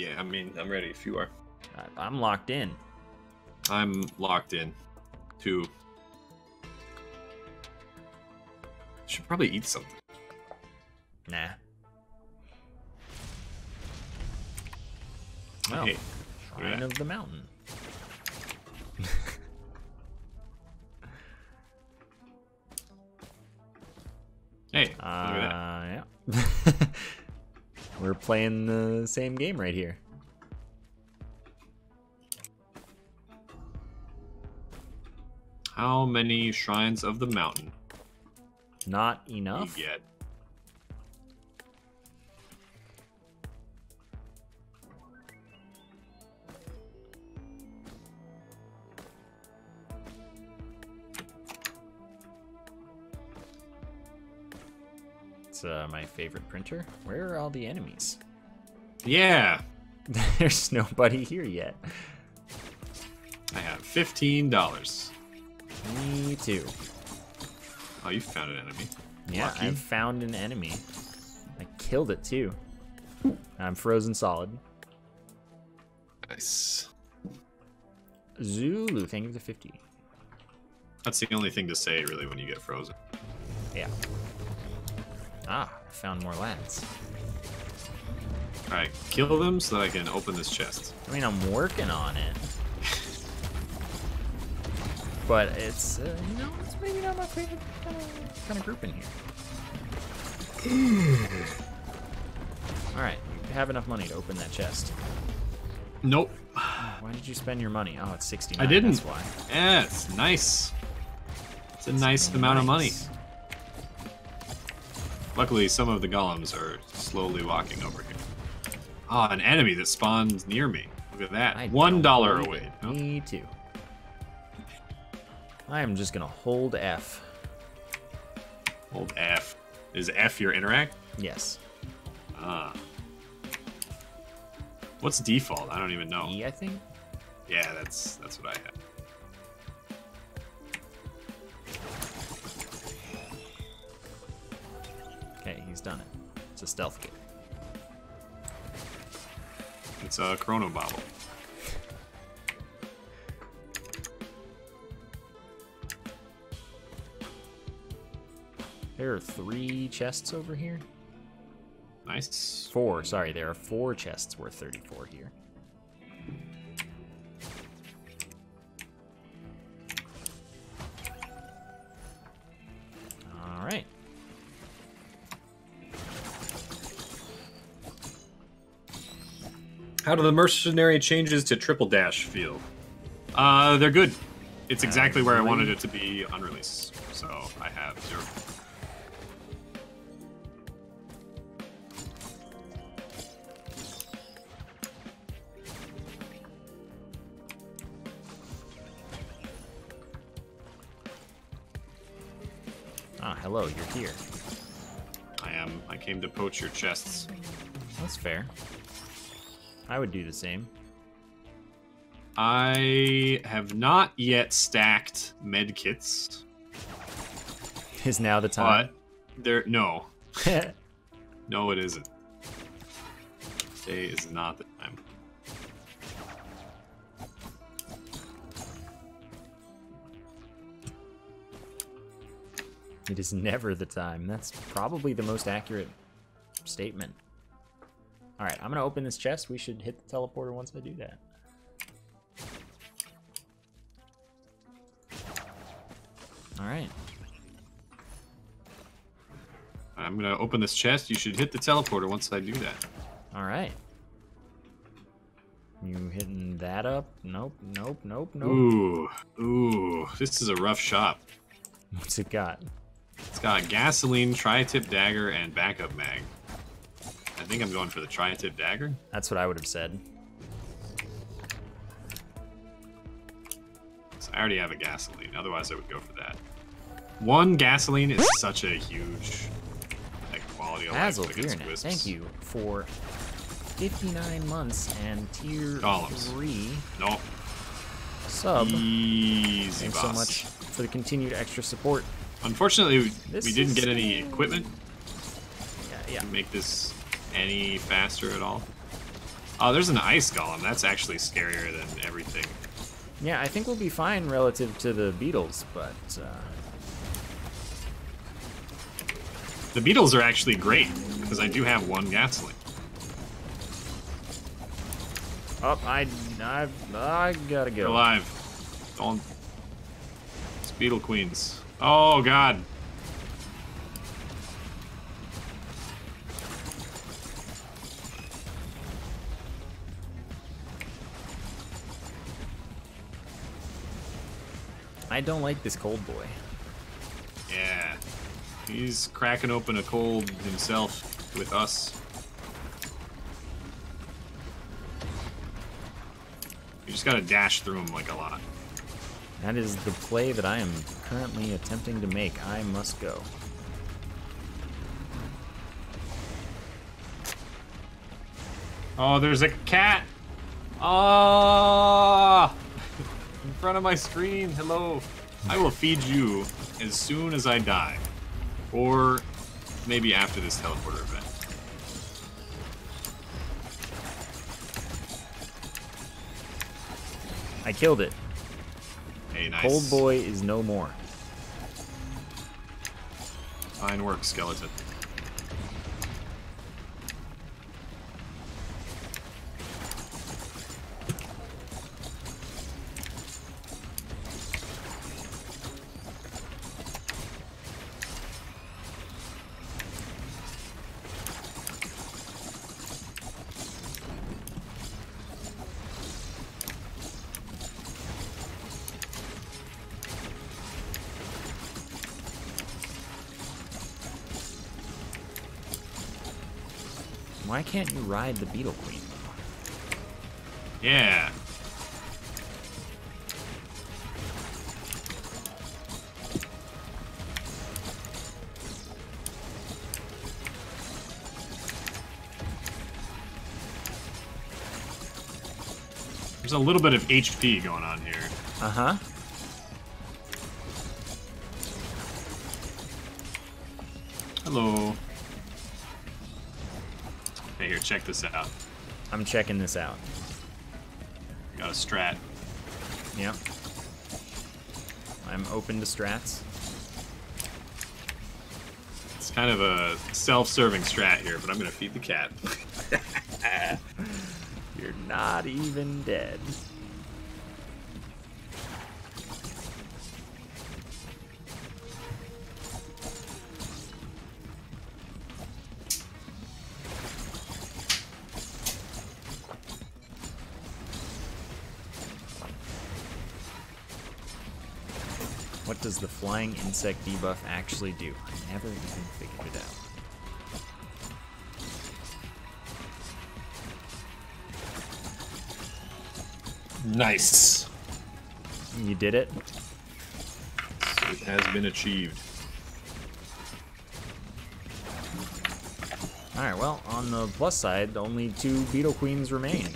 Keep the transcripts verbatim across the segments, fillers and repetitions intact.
Yeah, I mean, I'm ready if you are. I'm locked in. I'm locked in, too. Should probably eat something. Nah. Oh, hey, Shrine of the Mountain. Hey, uh, yeah. We're playing the same game right here. How many Shrines of the Mountain? Not enough. You get. Uh, my favorite printer. Where are all the enemies? Yeah. There's nobody here yet. I have fifteen dollars. Me too. Oh, you found an enemy. Yeah, Lucky. I found an enemy. I killed it too. I'm frozen solid. Nice. Zulu, thank you for the fifty. That's the only thing to say really when you get frozen. Yeah. Ah, I found more lads. Alright, kill them so that I can open this chest. I mean, I'm working on it. But it's, uh, you know, it's maybe not my favorite kind of, kind of group in here. Alright, you have enough money to open that chest. Nope. Why did you spend your money? Oh, it's sixty-nine. I didn't. That's why. Yeah, it's nice. It's a nice amount of money. Luckily, some of the golems are slowly walking over here. Ah, oh, an enemy that spawns near me. Look at that. I One dollar away. Nope. Me too. I am just gonna hold F. Hold F. Is F your interact? Yes. Ah. What's default? I don't even know. E, I think. Yeah, that's that's what I have. Okay, he's done it. It's a stealth kit. It's a chrono bobble. There are three chests over here. Nice. Four, sorry, there are four chests worth thirty-four here. Alright. How do the mercenary changes to triple dash feel? Uh, they're good. It's exactly where I wanted it to be on release, so I have zero. Ah, hello, you're here. I am. I came to poach your chests. That's fair. I would do the same. I have not yet stacked med kits. Is now the time? But there, no. No, it isn't. Today is not the time. It is never the time. That's probably the most accurate statement. All right, I'm gonna open this chest. We should hit the teleporter once I do that. All right. I'm gonna open this chest. You should hit the teleporter once I do that. All right. You hitting that up? Nope, nope, nope, nope. Ooh, ooh, this is a rough shop. What's it got? It's got gasoline, tri-tip dagger, and backup mag. I think I'm going for the tri-tip dagger. That's what I would have said. So I already have a gasoline, otherwise I would go for that. One gasoline is such a huge like, quality of life against wisps. Thank you for fifty-nine months and tier Columns. three nope. sub. Easy, Thanks boss. so much for the continued extra support. Unfortunately, we, we didn't get any equipment. Yeah, yeah. To make this any faster at all. Oh, there's an ice golem. That's actually scarier than everything. Yeah, I think we'll be fine relative to the beetles, but... Uh... The beetles are actually great, because I do have one gasoline. Oh, I, I, I gotta go. You're alive. Don't... It's beetle queens. Oh, God. I don't like this cold boy. Yeah. He's cracking open a cold himself with us. You just gotta dash through him like a lot. That is the play that I am currently attempting to make. I must go. Oh, there's a cat! Ah! Oh! In front of my screen, hello. I will feed you as soon as I die. Or maybe after this teleporter event. I killed it. Hey, nice. Cold boy is no more. Fine work, skeleton. Why can't you ride the beetle queen? Yeah. There's a little bit of H P going on here. Uh-huh. Hello. Hey, here, check this out. I'm checking this out. Got a strat. Yep. I'm open to strats. It's kind of a self-serving strat here, but I'm gonna feed the cat. You're not even dead. What does the flying insect debuff actually do? I never even figured it out. Nice. You did it? It has been achieved. Alright, well, on the plus side, only two beetle queens remain.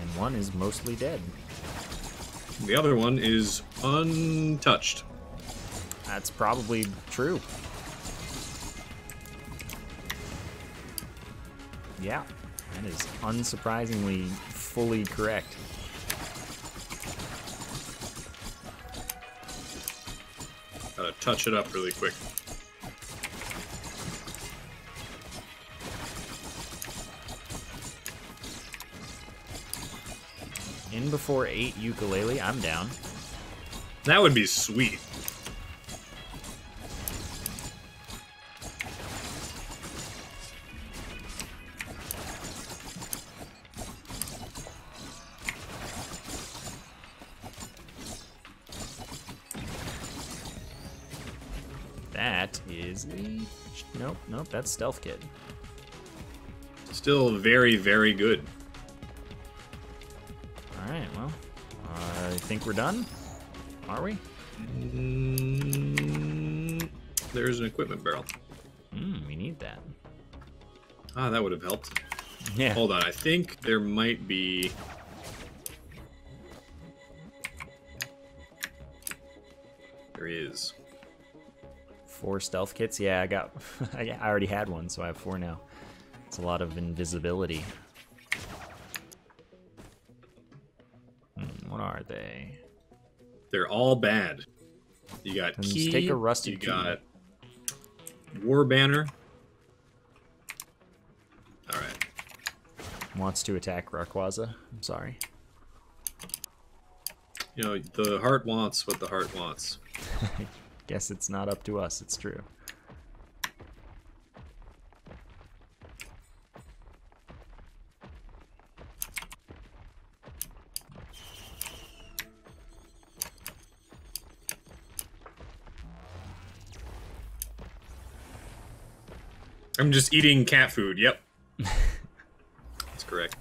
And one is mostly dead. The other one is untouched. That's probably true. Yeah, that is unsurprisingly fully correct. Gotta touch it up really quick. In before eight ukulele, I'm down. That would be sweet. That is the... Nope, nope, that's Stealth Kid. Still very, very good. Think we're done? Are we? Mm, there's an equipment barrel. Mm, we need that. Ah, that would have helped. Yeah. Hold on, I think there might be... There is. Four stealth kits? Yeah, I got... I already had one, so I have four now. It's a lot of invisibility. Hmm, what are they? They're all bad. You got and key. Take a rusty you key. Got war banner. All right. Wants to attack Rawrquaza. I'm sorry. You know, the heart wants what the heart wants. I guess it's not up to us. It's true. I'm just eating cat food. Yep. That's correct.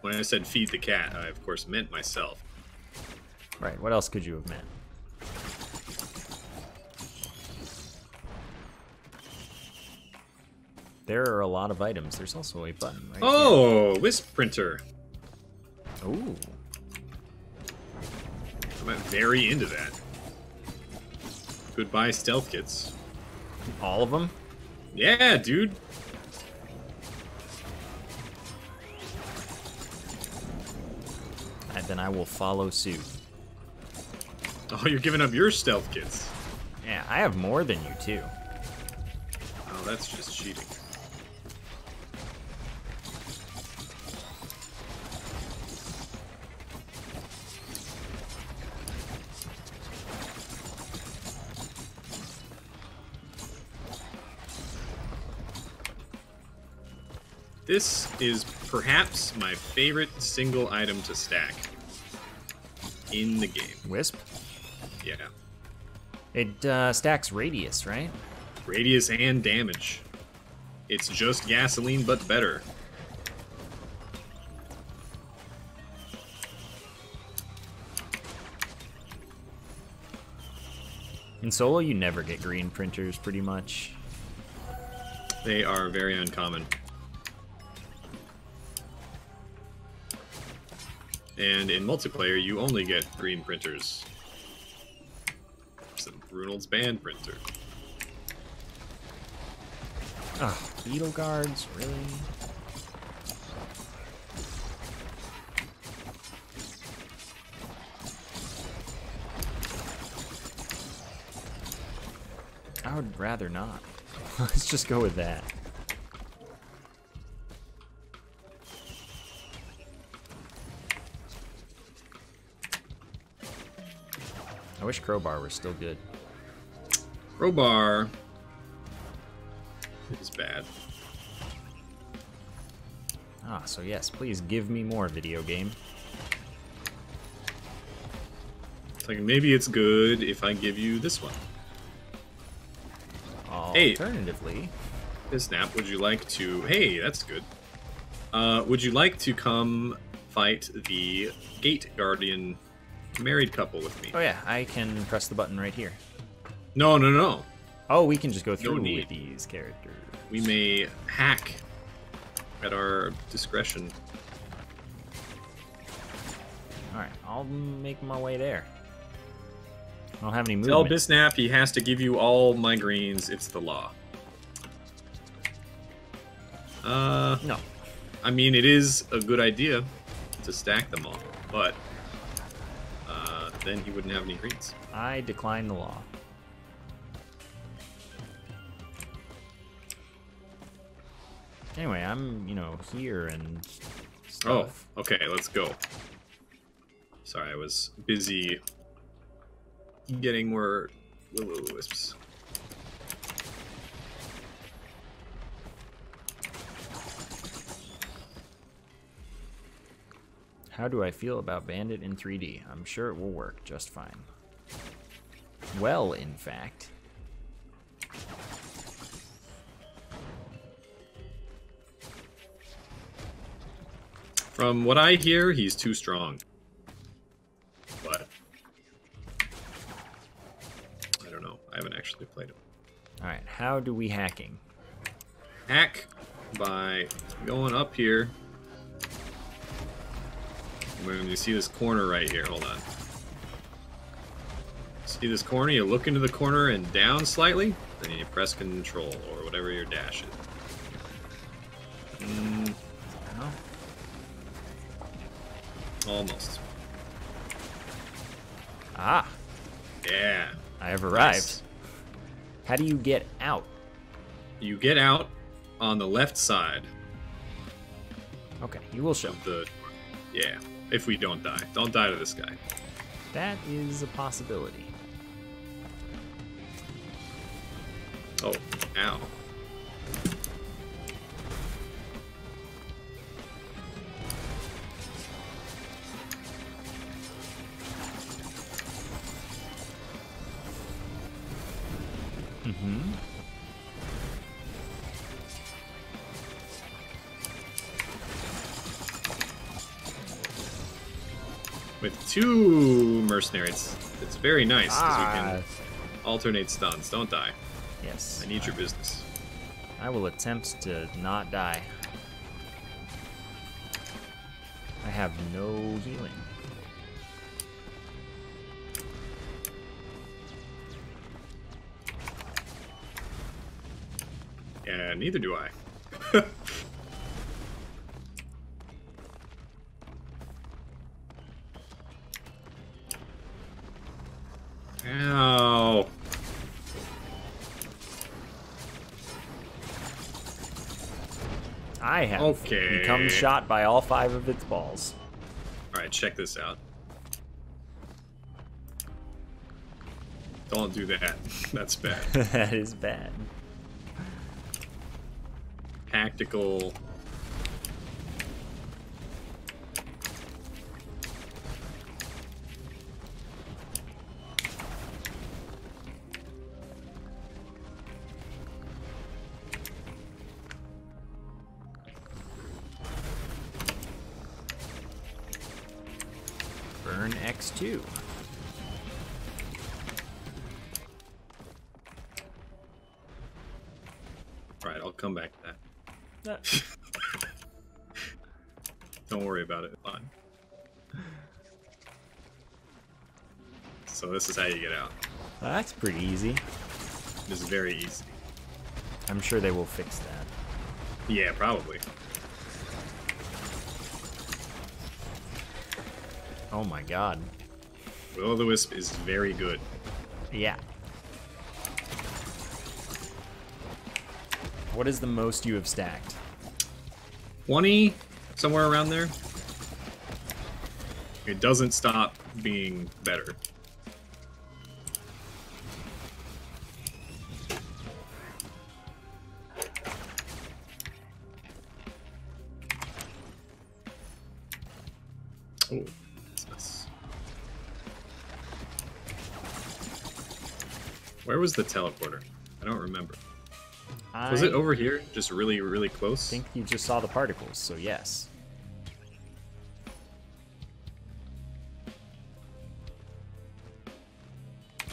When I said feed the cat, I of course meant myself. Right, what else could you have meant? There are a lot of items. There's also a button right Oh, here. Wisp printer. Ooh. I'm very into that. Goodbye stealth kits. All of them? Yeah, dude. And then I will follow suit. Oh, you're giving up your stealth kits. Yeah, I have more than you, too. Oh, that's just cheating. This is perhaps my favorite single item to stack in the game. Wisp? Yeah. It uh, stacks radius, right? Radius and damage. It's just gasoline, but better. In solo, you never get green printers, pretty much. They are very uncommon. And in multiplayer, you only get green printers. Some Brunel's band printer. Ah, beetle guards, really? I would rather not. Let's just go with that. I wish crowbar were still good. Crowbar is bad. Ah, so yes, please give me more, video game. It's like maybe it's good if I give you this one. Alternatively, hey, Bisnap, would you like to? Hey, that's good. Uh, would you like to come fight the Gate Guardian? Married couple with me. Oh yeah, I can press the button right here. No, no, no. Oh, we can just go through with these characters. We may hack at our discretion. All right, I'll make my way there. I don't have any movement. Tell Bisnap he has to give you all my greens. It's the law. Uh, no. I mean, it is a good idea to stack them all, but. Then he wouldn't have any greens. I decline the law. Anyway, I'm, you know, here and stuff. Oh, okay, let's go. Sorry, I was busy getting more will-o-wisps. How do I feel about Bandit in three D? I'm sure it will work just fine. Well, in fact. From what I hear, he's too strong. But I don't know. I haven't actually played him. All right, how do we hacking? Hack by going up here. When you see this corner right here, hold on. See this corner? You look into the corner and down slightly, then you press control or whatever your dash is. Almost. Ah. Yeah. I have arrived. Nice. How do you get out? You get out on the left side. Okay, you will show. The, yeah, if we don't die. Don't die to this guy. That is a possibility. Oh, ow. Mm-hmm. With two mercenaries, it's very nice because ah. we can alternate stuns. Don't die. Yes. I need uh, your business. I will attempt to not die. I have no healing. Yeah, neither do I. Ow. I have okay. become shot by all five of its balls. All right, check this out. Don't do that. That's bad. That is bad. Tactical. Burn X two. All right, I'll come back to that. Don't worry about it. Fine. So this is how you get out. Well, that's pretty easy. This is very easy. I'm sure they will fix that. Yeah, probably. Oh my god. Will-o'-the-wisp is very good. Yeah. What is the most you have stacked? twenty, somewhere around there. It doesn't stop being better. Oh, that's nice. Where was the teleporter? I don't remember. Was it over here? Just really, really close? I think you just saw the particles, so yes. I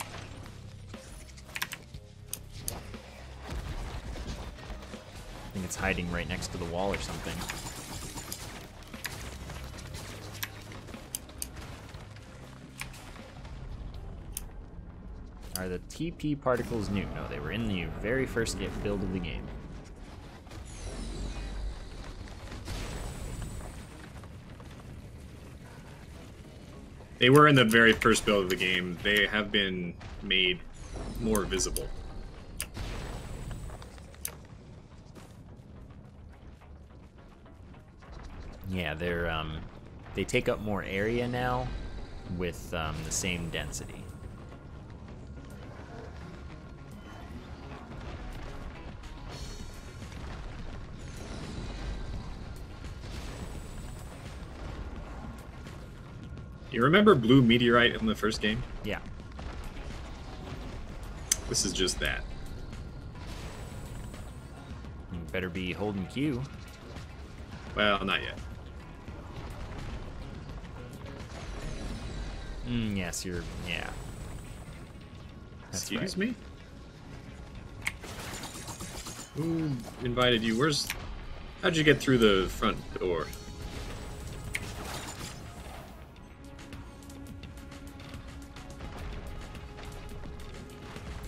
think it's hiding right next to the wall or something. Are the T P particles new? No, they were in the very first build of the game. They were in the very first build of the game. They have been made more visible. Yeah, they're um, they take up more area now with um, the same density. You remember Blue Meteorite in the first game? Yeah. This is just that. You better be holding Q. Well, not yet. Mm, yes, you're... yeah. That's Excuse right. me? Who invited you? Where's... how'd you get through the front door?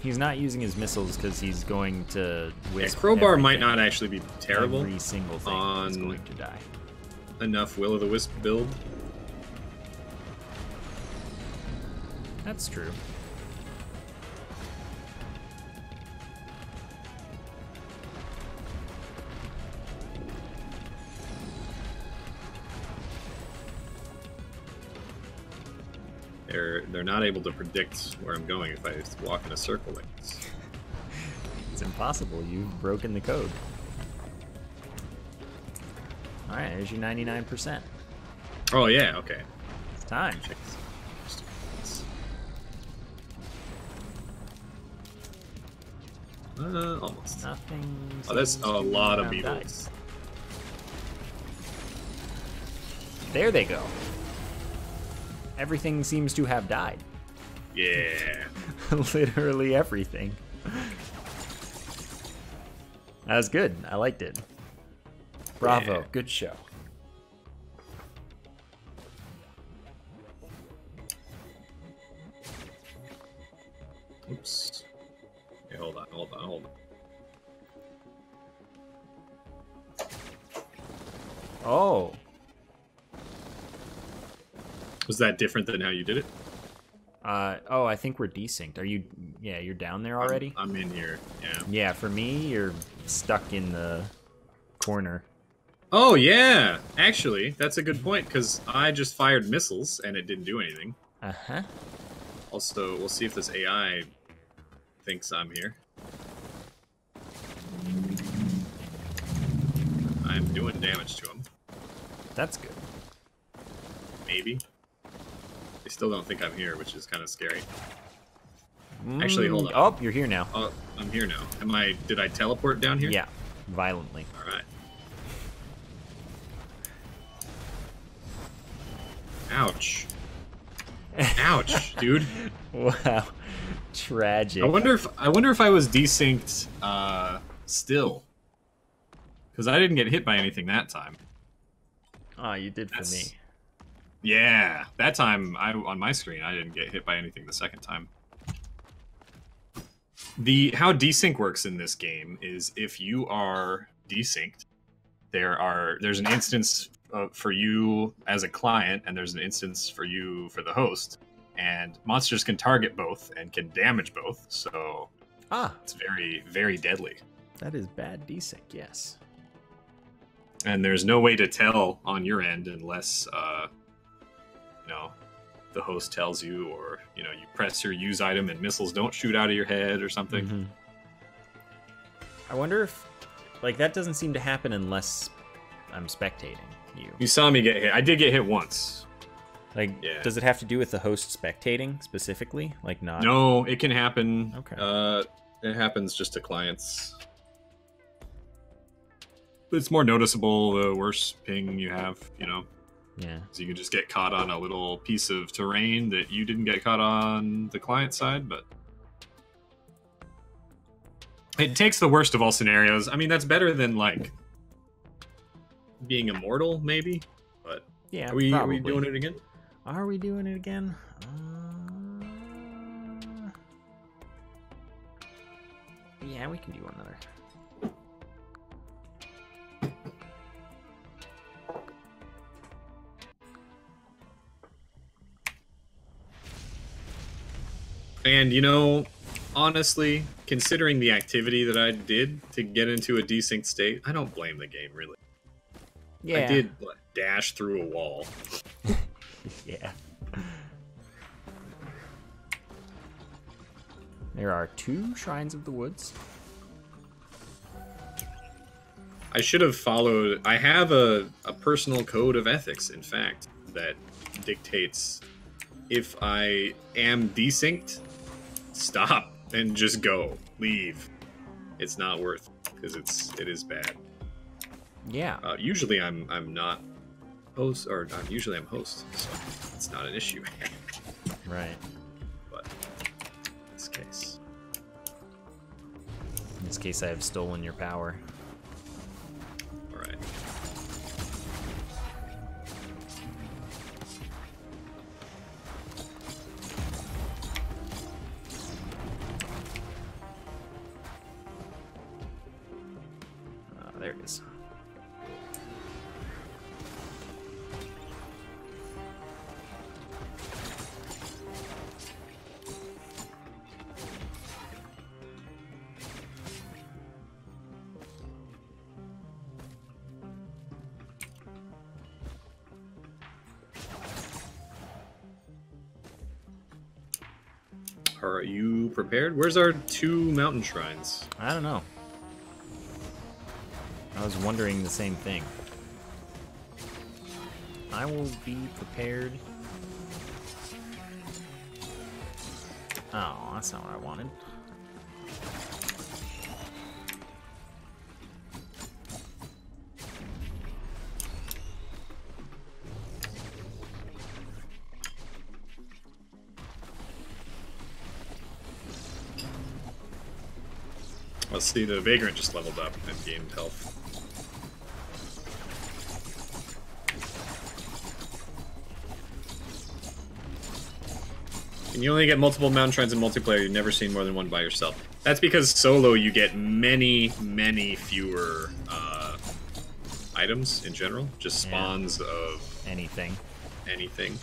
He's not using his missiles because he's going to wisp. Yeah, crowbar might not actually be terrible. Every single thing is going to die. Enough will-o'-the-wisp build. That's true. They're, they're not able to predict where I'm going if I just walk in a circle like this. It's impossible. You've broken the code. All right, there's your ninety-nine percent. Oh, yeah, okay. It's time. Uh, almost. Nothing. Oh, that's a lot of beetles. There they go. Everything seems to have died. Yeah. Literally everything. That was good. I liked it. Bravo, yeah. Good show. Oops. Okay, hold on, hold on, hold on. Oh. Was that different than how you did it? Uh, oh, I think we're desynced. Are you, yeah, you're down there already? I'm, I'm in here, yeah. Yeah, for me, you're stuck in the corner. Oh, yeah! Actually, that's a good point, because I just fired missiles, and it didn't do anything. Uh-huh. Also, we'll see if this A I thinks I'm here. I'm doing damage to him. That's good. Maybe. They still don't think I'm here, which is kind of scary. Mm, Actually, hold on. Oh, you're here now. Oh, I'm here now. Am I, did I teleport down here? Yeah, violently. All right. Ouch. Ouch, dude. Wow. Tragic. I wonder if I wonder if I was desynced uh still. Cause I didn't get hit by anything that time. Oh, you did That's... for me. Yeah. That time I on my screen I didn't get hit by anything the second time. The how desync works in this game is if you are desynced, there are there's an instance Uh, for you as a client, and there's an instance for you for the host, and monsters can target both and can damage both, so ah, it's very, very deadly. That is bad desync, yes. And there's no way to tell on your end unless, uh, you know, the host tells you, or, you know, you press your use item and missiles don't shoot out of your head or something. Mm-hmm. I wonder if, like, that doesn't seem to happen unless I'm spectating. You. you saw me get hit. I did get hit once. Like, yeah. Does it have to do with the host spectating specifically? Like, not. No, it can happen. Okay. Uh, it happens just to clients. It's more noticeable the worse ping you have, you know. Yeah. So you can just get caught on a little piece of terrain that you didn't get caught on the client side, but it takes the worst of all scenarios. I mean, that's better than like. Being immortal, maybe, but yeah, are we, are we doing it again? Are we doing it again? Uh... Yeah, we can do another. And you know, honestly, considering the activity that I did to get into a desynced state, I don't blame the game really. Yeah. I did what, dash through a wall. Yeah. There are two Shrines of the Woods. I should have followed. I have a, a personal code of ethics, in fact, that dictates if I am desynced, stop and just go. Leave. It's not worth it, because it's it is bad. Yeah. Uh, usually I'm I'm not host, or I'm, usually I'm host, so it's not an issue. Right. But in this case, in this case, I have stolen your power. All right. Uh, there it is. Are you prepared? Where's our two mountain shrines? I don't know. I was wondering the same thing. I will be prepared. Oh, that's not what I wanted. Let's see, the Vagrant just leveled up and gained health. And you only get multiple mountain shrines in multiplayer. You've never seen more than one by yourself. That's because solo you get many, many fewer uh, items in general. Just spawns yeah. of anything. Anything.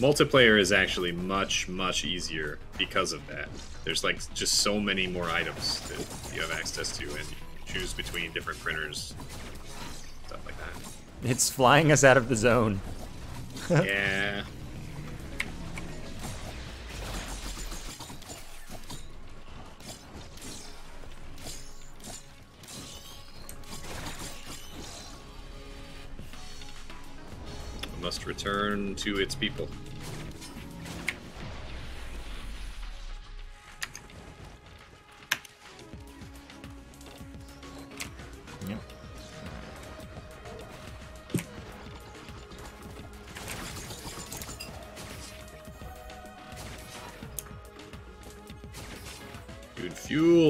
Multiplayer is actually much, much easier because of that. There's like just so many more items that you have access to, and you can choose between different printers, stuff like that. It's flying us out of the zone. Yeah. It must return to its people.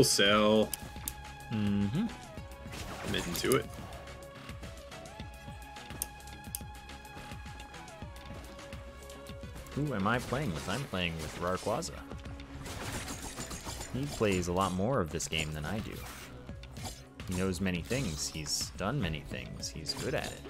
Cell. Mm-hmm. I'm into it. Who am I playing with? I'm playing with Rawrquaza. He plays a lot more of this game than I do. He knows many things. He's done many things. He's good at it.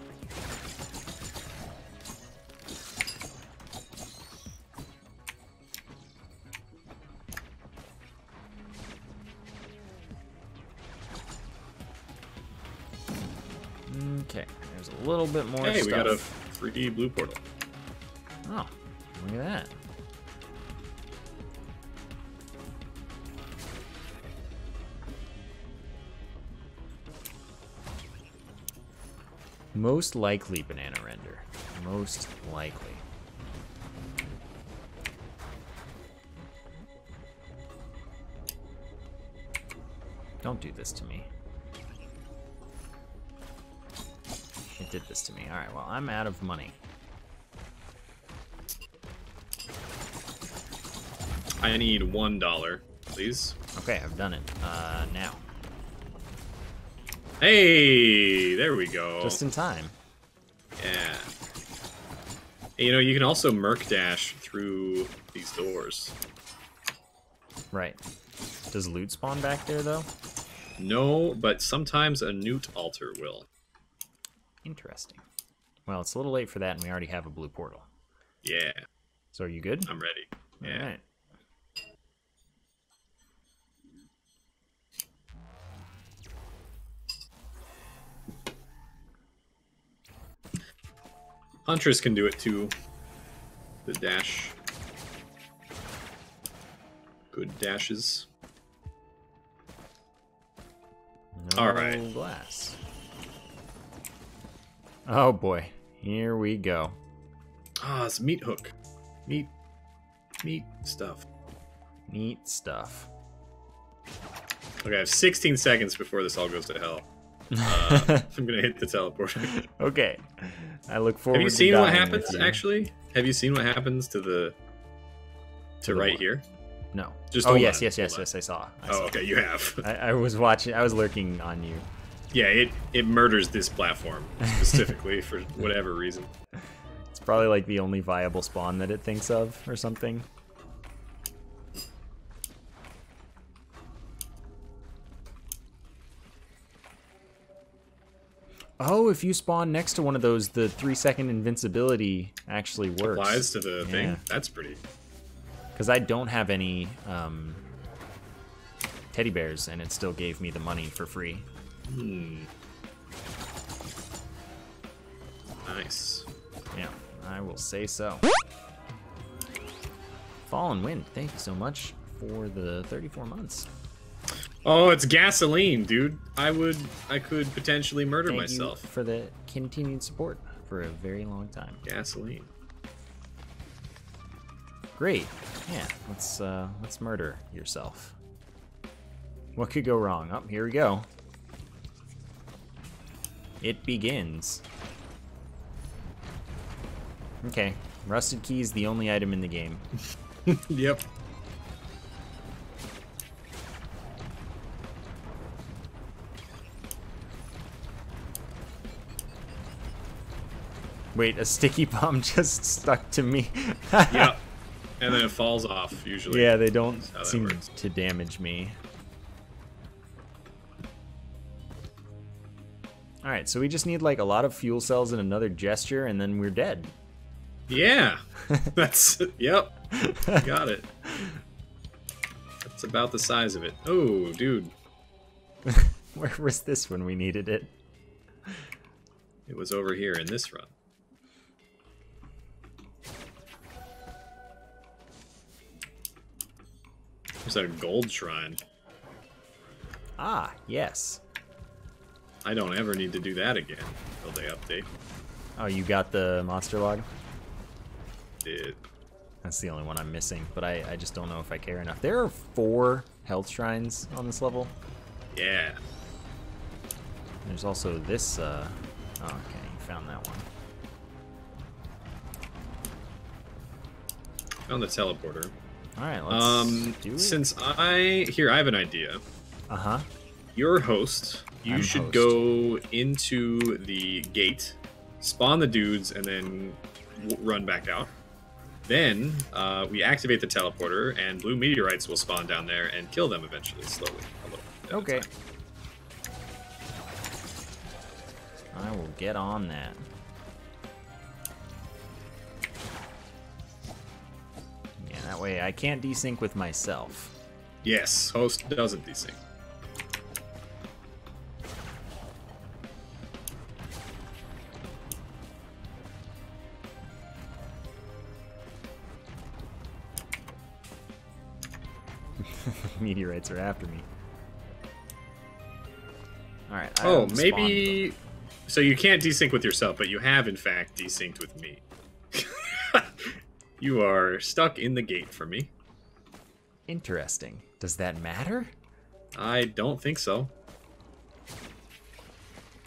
Bit more hey, stuff. We got a three D blue portal. Oh, look at that. Most likely banana render. Most likely. Don't do this to me. Did this to me. Alright, well, I'm out of money. I need one dollar, please. Okay, I've done it. Uh, now. Hey! There we go. Just in time. Yeah. You know, you can also merc dash through these doors. Right. Does loot spawn back there, though? No, but sometimes a newt altar will. Interesting. Well, it's a little late for that, and we already have a blue portal. Yeah. So are you good? I'm ready. Yeah. All right. Huntress can do it too. The dash. Good dashes. No All right. Glass. Oh boy, here we go. Ah, it's meat hook. Meat. Meat stuff. Meat stuff. Okay, I have sixteen seconds before this all goes to hell. Uh, I'm gonna hit the teleporter. Okay. I look forward to Have you seen to what happens, actually? Have you seen what happens to the... To, to right what? Here? No. Just oh, yes, on, yes, yes, on. yes, I saw. I oh, saw. Okay, you have. I, I was watching, I was lurking on you. Yeah, it, it murders this platform, specifically, for whatever reason. It's probably like the only viable spawn that it thinks of, or something. Oh, if you spawn next to one of those, the three second invincibility actually works. Applies to the yeah. thing? That's pretty. Because I don't have any um, teddy bears, and it still gave me the money for free. Hmm. Nice. Yeah, I will say so. Fallen Wind, thank you so much for the thirty-four months. Oh, it's gasoline, dude. I would, I could potentially murder thank myself. You for the continued support for a very long time. Gasoline. Great. Yeah, let's uh, let's murder yourself. What could go wrong? Oh, here we go. It begins. Okay, rusted key is the only item in the game. Yep. Wait, a sticky bomb just stuck to me. Yep. And then it falls off, usually. Yeah, they don't seem works. to damage me. Alright, so we just need, like, a lot of fuel cells and another gesture, and then we're dead. Yeah! That's... Yep. Got it. That's about the size of it. Oh, dude. Where was this when we needed it? It was over here in this run. There's a gold shrine. Ah, yes. I don't ever need to do that again until they update. Oh, you got the monster log? Did. That's the only one I'm missing, but I, I just don't know if I care enough. There are four health shrines on this level. Yeah. There's also this, uh... Oh, okay, you found that one. Found the teleporter. All right, let's um, do it. Since I... Here, I have an idea. Uh-huh. You're host. You I'm should host. go into the gate, spawn the dudes, and then run back out. Then uh, we activate the teleporter, and blue meteorites will spawn down there and kill them eventually, slowly. A little bit okay. Time. I will get on that. That way I can't desync with myself. Yes, host doesn't desync. Meteorites are after me. All right. I oh, maybe. So you can't desync with yourself, but you have in fact desynced with me. You are stuck in the gate for me. Interesting. Does that matter? I don't think so.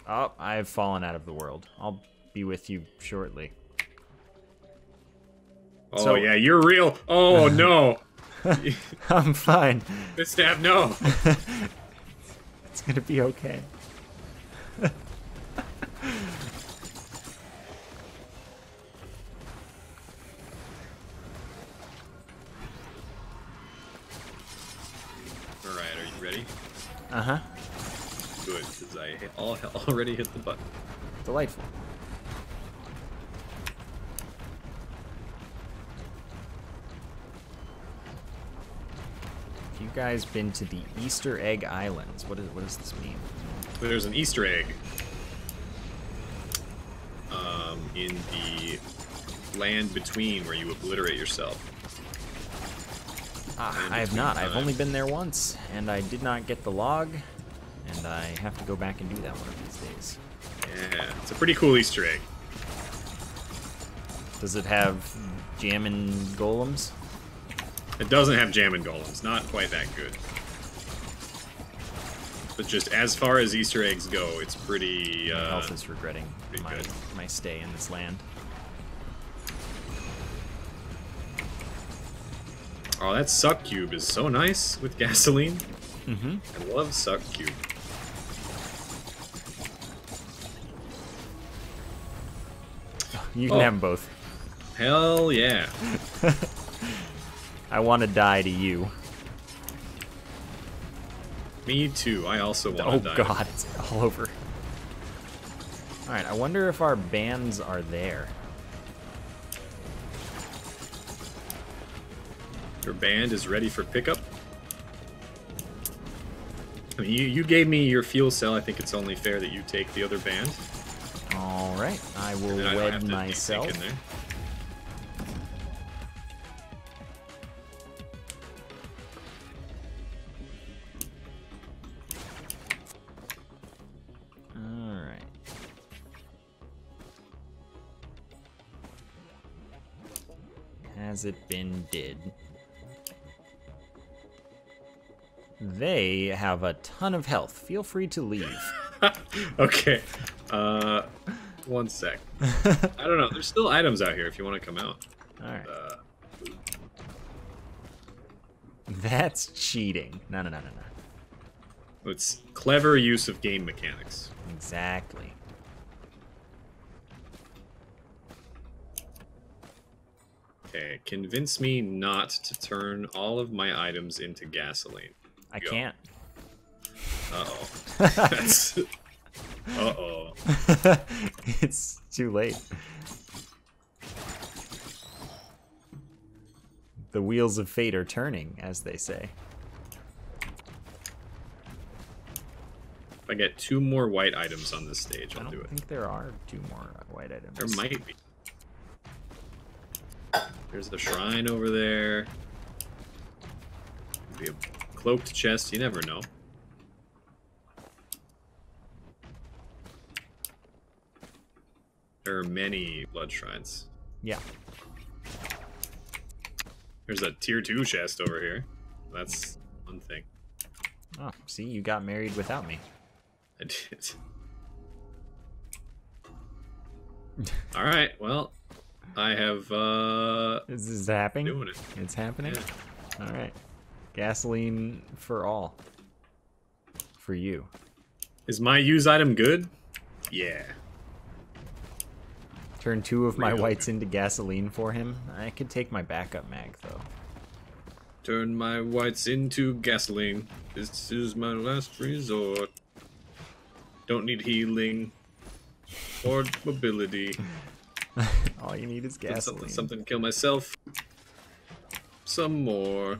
Oh, I've fallen out of the world. I'll be with you shortly. Oh, so, yeah, you're real. Oh, uh, no. I'm fine. Bisnap, no. It's going to be okay. Uh-huh. Good, because I hit all, already hit the button. Delightful. Have you guys been to the Easter Egg Islands? What, is, what does this mean? There's an Easter egg um, in the land between where you obliterate yourself. Ah, I have not. Time. I've only been there once, and I did not get the log, and I have to go back and do that one of these days. Yeah, it's a pretty cool Easter egg. Does it have jammin' golems? It doesn't have jammin' golems. Not quite that good. But just as far as Easter eggs go, it's pretty... Uh, my health is regretting my, my stay in this land. Oh, that suck cube is so nice with gasoline. Mm-hmm. I love suck cube. You can oh. have them both. Hell yeah. I want to die to you. Me too. I also want to oh, die. Oh god, it's all over. All right, I wonder if our bands are there. Your band is ready for pickup. I mean, you, you gave me your fuel cell. I think it's only fair that you take the other band. All right, I will wed myself. In there. has it been did? They have a ton of health. Feel free to leave. Okay. Uh, one sec. I don't know. There's still items out here if you want to come out. All right. Uh, That's cheating. No, no, no, no, no. It's clever use of game mechanics. Exactly. Okay, convince me not to turn all of my items into gasoline. I Go. can't. Uh-oh. Uh-oh. It's too late. The wheels of fate are turning, as they say. If I get two more white items on this stage, I'll do it. I don't think there are two more white items. There might be. There's the shrine over there. Could be a cloaked chest, you never know. There are many blood shrines. Yeah. There's a tier two chest over here. That's one thing. Oh, see, you got married without me. I did. All right, well, I have, uh... Is this happening? Doing it. It's happening? Yeah. All right. Gasoline for all. For you. Is my use item good? Yeah. Turn two of my whites into gasoline for him. I could take my backup mag, though. Turn my whites into gasoline. This is my last resort. Don't need healing or mobility. All you need is gasoline. Something, something to kill myself. Some more.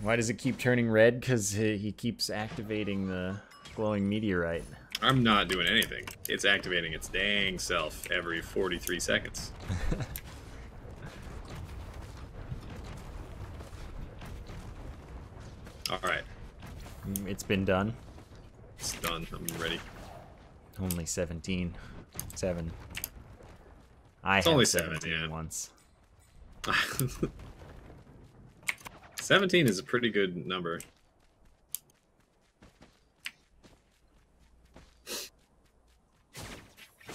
Why does it keep turning red? Because he keeps activating the glowing meteorite. I'm not doing anything. It's activating its dang self every forty-three seconds. All right. It's been done. It's done. I'm ready. Only seventeen. Seven. I it's have only seventeen seven, yeah. once. seventeen is a pretty good number.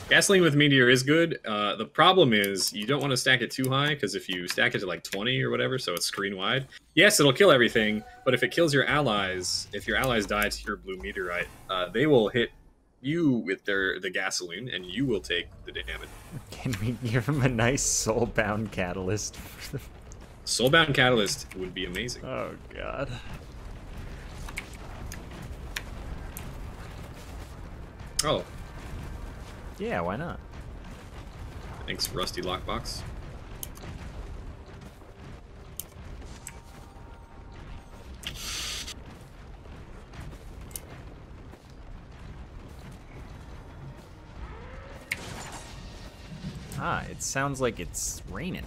Gasoline with meteor is good. Uh, the problem is you don't want to stack it too high, because if you stack it to like twenty or whatever, so it's screen wide, yes, it'll kill everything. But if it kills your allies, if your allies die to your blue meteorite, uh, they will hit you with their the gasoline, and you will take the damage. Can we give him a nice soulbound catalyst? Soulbound catalyst would be amazing. Oh god. Oh. Yeah, why not? Thanks, Rusty Lockbox. Ah, it sounds like it's raining.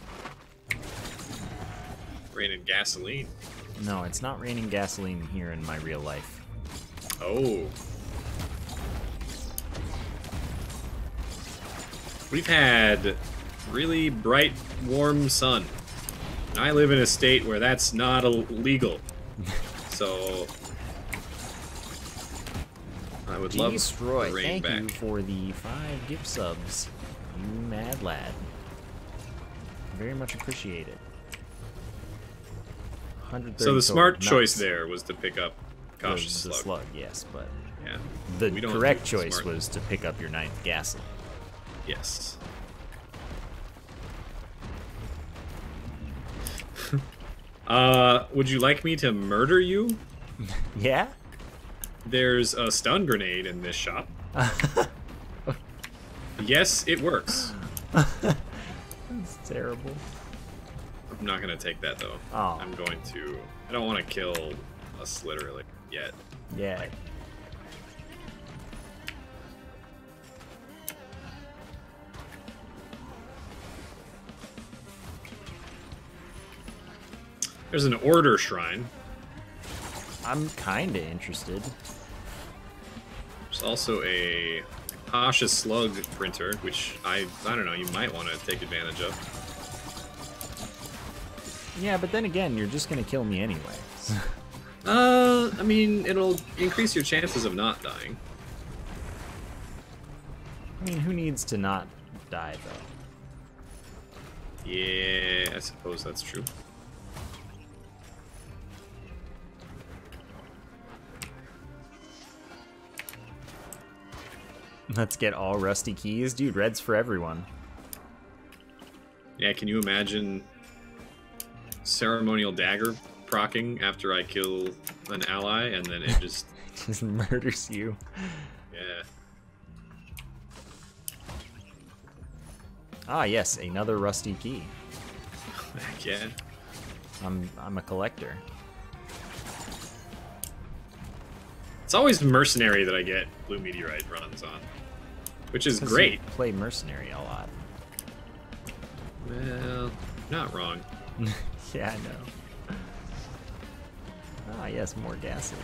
Raining gasoline? No, it's not raining gasoline here in my real life. Oh. We've had really bright, warm sun. And I live in a state where that's not illegal. So I would love Destroy. the rain Thank back. you for the five gift subs, you mad lad. Very much appreciate it. So the smart choice there was to pick up Cautious the, the Slug. slug yes, but yeah. the correct choice was to pick up your ninth gasoline. Yes. uh, would you like me to murder you? Yeah. There's a stun grenade in this shop. Yes, it works. That's terrible. I'm not gonna take that though. Oh. I'm going to. I don't want to kill us literally yet. Yeah. Like, there's an order shrine. I'm kinda interested. There's also a Pasha Slug printer, which I I don't know, you might want to take advantage of. Yeah, but then again, you're just gonna kill me anyways. uh, I mean, it'll increase your chances of not dying. I mean, who needs to not die though? Yeah, I suppose that's true. Let's get all rusty keys. Dude, red's for everyone. Yeah, can you imagine ceremonial dagger proccing after I kill an ally and then it just... it just murders you. Yeah. Ah, yes, another rusty key. Heck yeah. I'm, I'm a collector. It's always Mercenary that I get Blue Meteorite runs on, which is great. You play Mercenary a lot. Well, not wrong. Yeah, I know. Ah, yes, more gasoline.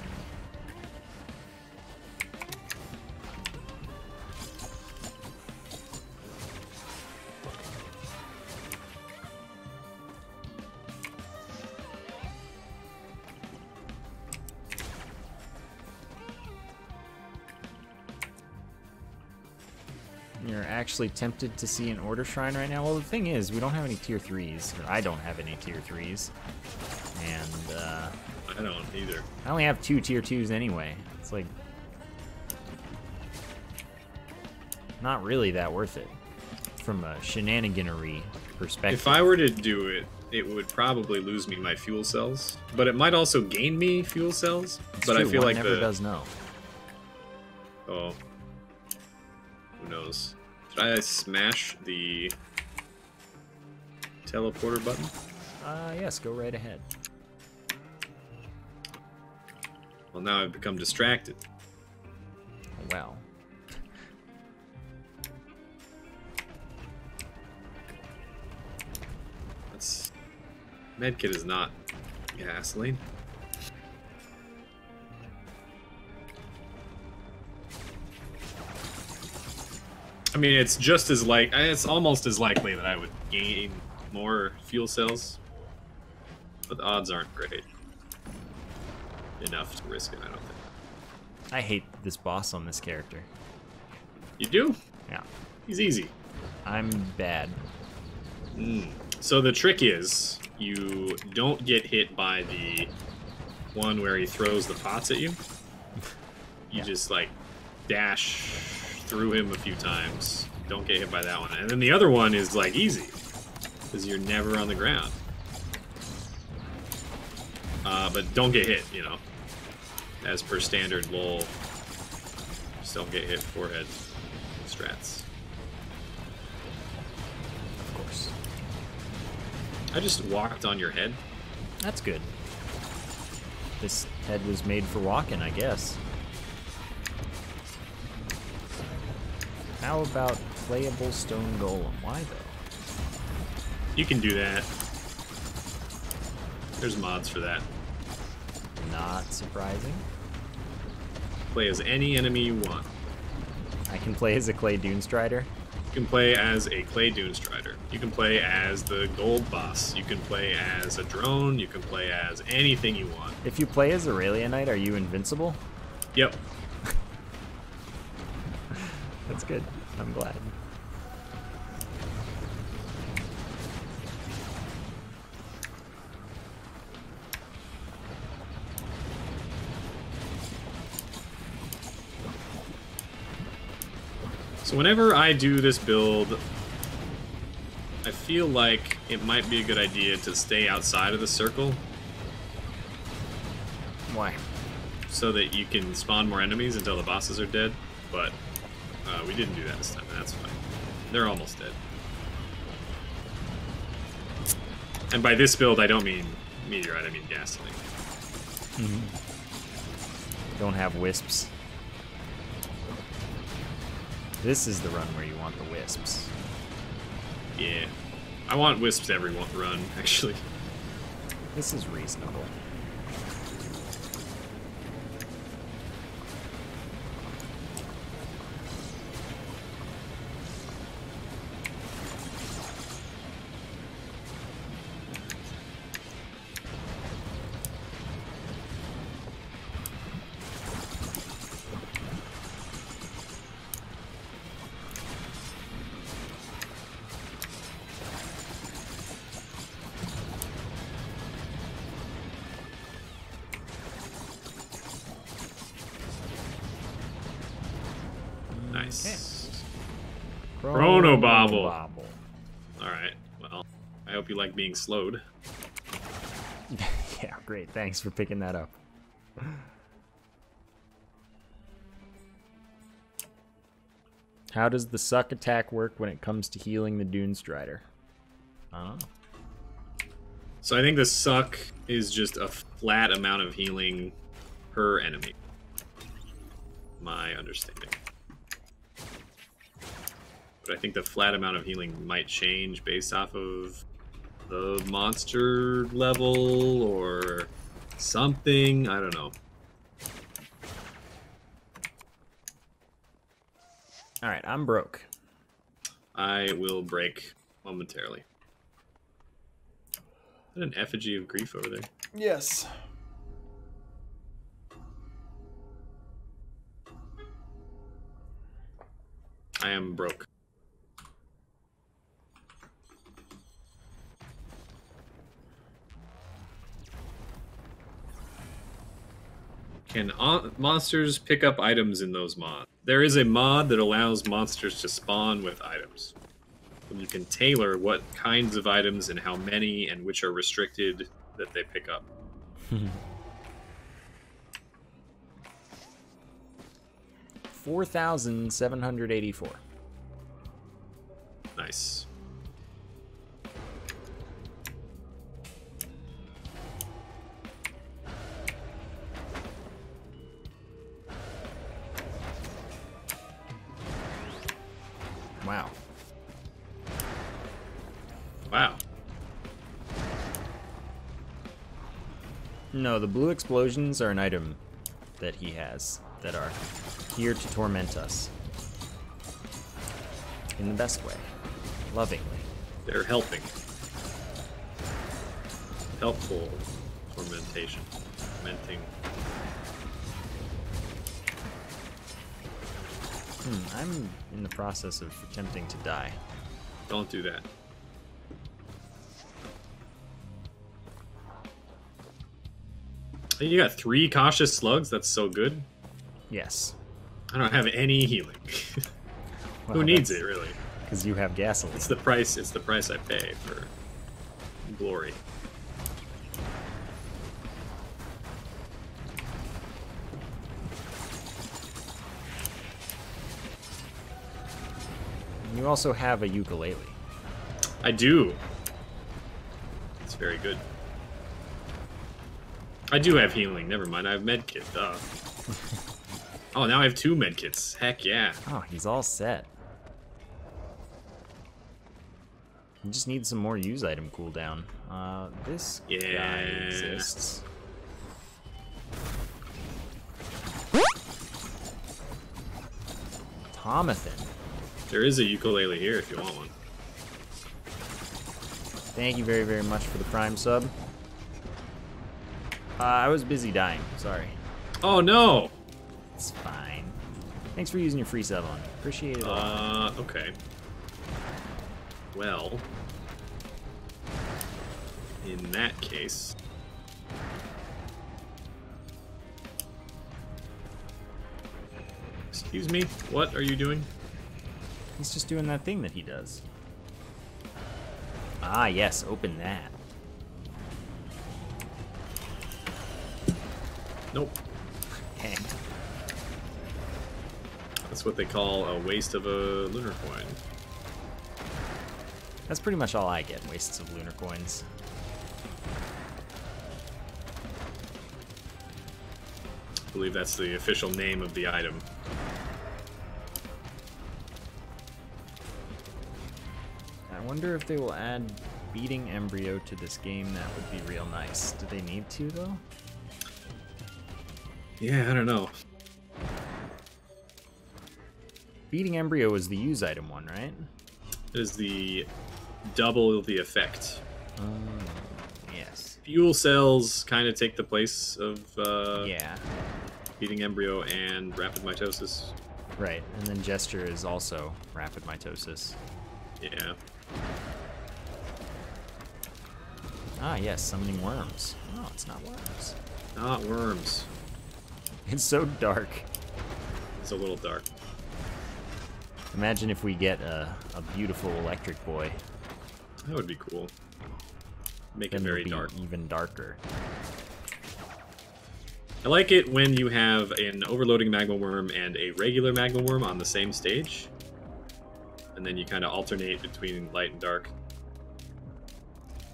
Actually tempted to see an order shrine right now. Well, the thing is, we don't have any tier threes. I don't have any tier threes, and uh, I don't either. I only have two tier twos anyway. It's like not really that worth it from a shenaniganery perspective. If I were to do it, it would probably lose me my fuel cells, but it might also gain me fuel cells. It's but true. I feel One like never the... does know. Oh, who knows? Should I smash the teleporter button? Uh, yes, go right ahead. Well, now I've become distracted. Well. That's... Medkit is not gasoline. I mean, it's just as like it's almost as likely that I would gain more fuel cells, but the odds aren't great enough to risk it. I don't think. I hate this boss on this character. You do? Yeah. He's easy. I'm bad. Mm. So the trick is you don't get hit by the one where he throws the pots at you. You yeah. just like dash through him a few times. Don't get hit by that one. And then the other one is like easy because you're never on the ground. Uh, but don't get hit, you know. As per standard L O L, just don't get hit forehead strats. Of course. I just walked on your head. That's good. This head was made for walking, I guess. How about playable stone golem? Why though? You can do that. There's mods for that. Not surprising. Play as any enemy you want. I can play as a Clay Dunestrider. You can play as a Clay Dunestrider. You can play as the gold boss. You can play as a drone. You can play as anything you want. If you play as Aurelionite, are you invincible? Yep. That's good. I'm glad. So whenever I do this build, I feel like it might be a good idea to stay outside of the circle. Why? So that you can spawn more enemies until the bosses are dead, but... Uh, we didn't do that this time, and that's fine. They're almost dead. And by this build, I don't mean meteorite, I mean gasoline. Mm-hmm. Don't have wisps. This is the run where you want the wisps. Yeah. I want wisps every run, actually. This is reasonable. Nice. Okay. Chrono Bobble. Alright, well, I hope you like being slowed. Yeah, great. Thanks for picking that up. How does the suck attack work when it comes to healing the Dune Strider? I don't know. So I think the suck is just a flat amount of healing per enemy. My understanding. But I think the flat amount of healing might change based off of the monster level or something. I don't know. All right, I'm broke. I will break momentarily. Is that an effigy of grief over there? Yes. I am broke. Can monsters pick up items in those mods? There is a mod that allows monsters to spawn with items. You can tailor what kinds of items and how many and which are restricted that they pick up. four thousand seven hundred eighty-four. Nice. Wow. Wow. No, the blue explosions are an item that he has that are here to torment us. In the best way. Lovingly. They're helping. Helpful tormentation. Tormenting. Hmm, I'm in the process of attempting to die. Don't do that. You got three cautious slugs? That's so good. Yes. I don't have any healing. Well, who needs it, really? Because you have gasoline. It's the price. It's the price I pay for glory. You also have a ukulele. I do. It's very good. I do have healing. Never mind. I have medkit. Duh. Oh, now I have two medkits. Heck yeah. Oh, he's all set. You just need some more use item cooldown. Uh, this yeah. guy exists. Tomathan. There is a ukulele here if you want one. Thank you very, very much for the prime sub. Uh, I was busy dying, sorry. Oh no! It's fine. Thanks for using your free sub on. Appreciate it. Uh, okay. Well, in that case. Excuse me, what are you doing? He's just doing that thing that he does. Ah, yes, open that. Nope. Dang. That's what they call a waste of a lunar coin. That's pretty much all I get, wastes of lunar coins. I believe that's the official name of the item. I wonder if they will add beating embryo to this game. That would be real nice. Do they need to, though? Yeah, I don't know. Beating embryo is the use item one, right? It is the double the effect. Oh, yes. Fuel cells kind of take the place of uh, yeah. Beating embryo and rapid mitosis. Right, and then gesture is also rapid mitosis. Yeah. Ah, yes, summoning worms. No, it's not worms. Not worms. It's so dark. It's a little dark. Imagine if we get a, a beautiful electric boy. That would be cool. Make then it very dark. Even darker. I like it when you have an overloading magma worm and a regular magma worm on the same stage. And then you kind of alternate between light and dark.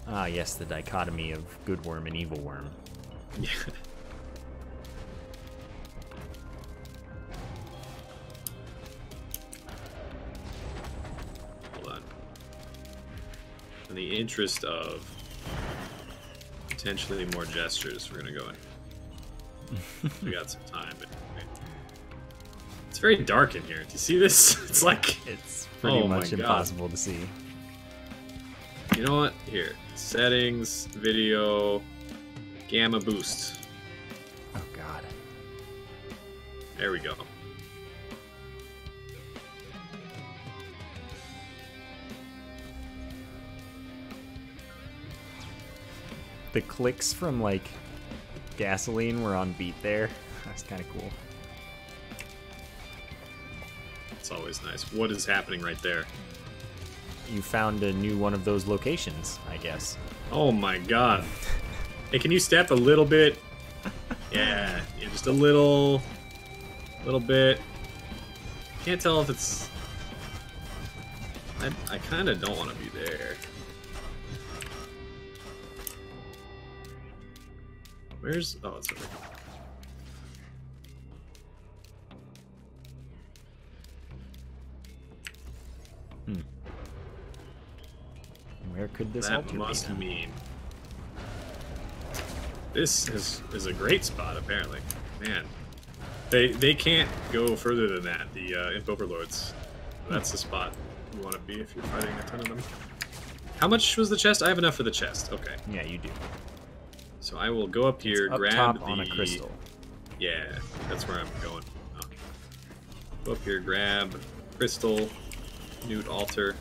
Ah, yes, the dichotomy of good worm and evil worm. Yeah. Hold on. In the interest of potentially more gestures, we're going to go in. We got some time. It's very dark in here. Do you see this? It's like it's pretty oh much impossible to see. You know what? Here, settings, video, gamma boost. Oh god. There we go. The clicks from like gasoline were on beat there. That's kind of cool. It's always nice. What is happening right there? You found a new one of those locations, I guess. Oh my god. Hey, can you step a little bit? Yeah, yeah, just a little, little bit. Can't tell if it's... I, I kind of don't want to be there. Where's... Oh, it's over here. Hmm. Where could this altar be? That must mean... This is, is a great spot, apparently. Man. They they can't go further than that, the uh, Imp Overlords. That's the spot you want to be if you're fighting a ton of them. How much was the chest? I have enough for the chest. Okay. Yeah, you do. So I will go up here, up grab top the... on a crystal. Yeah, that's where I'm going. Okay. Go up here, grab crystal, nude altar.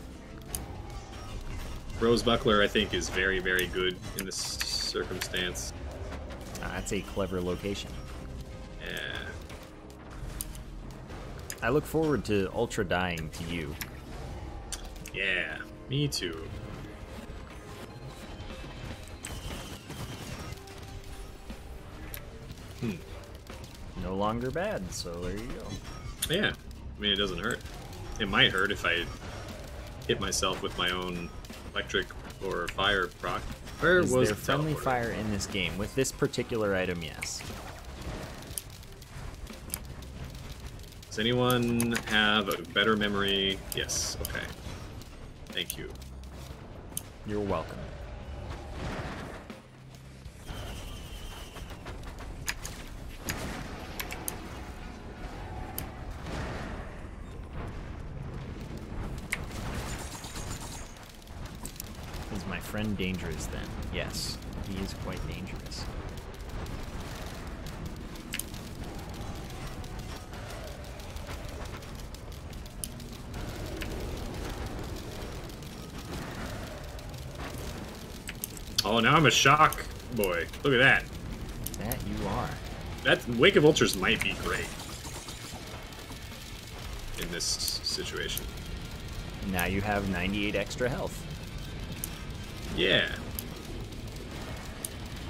Rose Buckler, I think, is very, very good in this circumstance. Ah, that's a clever location. Yeah. I look forward to ultra dying to you. Yeah, me too. Hmm. No longer bad, so there you go. Yeah. I mean, it doesn't hurt. It might hurt if I hit myself with my own electric or fire proc. Where was there friendly fire in this game? With this particular item, yes. Does anyone have a better memory? Yes. Okay. Thank you. You're welcome. Friend dangerous then. Yes, he is quite dangerous. Oh, now I'm a shock boy. Look at that. That you are. That Wake of Ultras might be great in this situation. Now you have ninety-eight extra health. Yeah.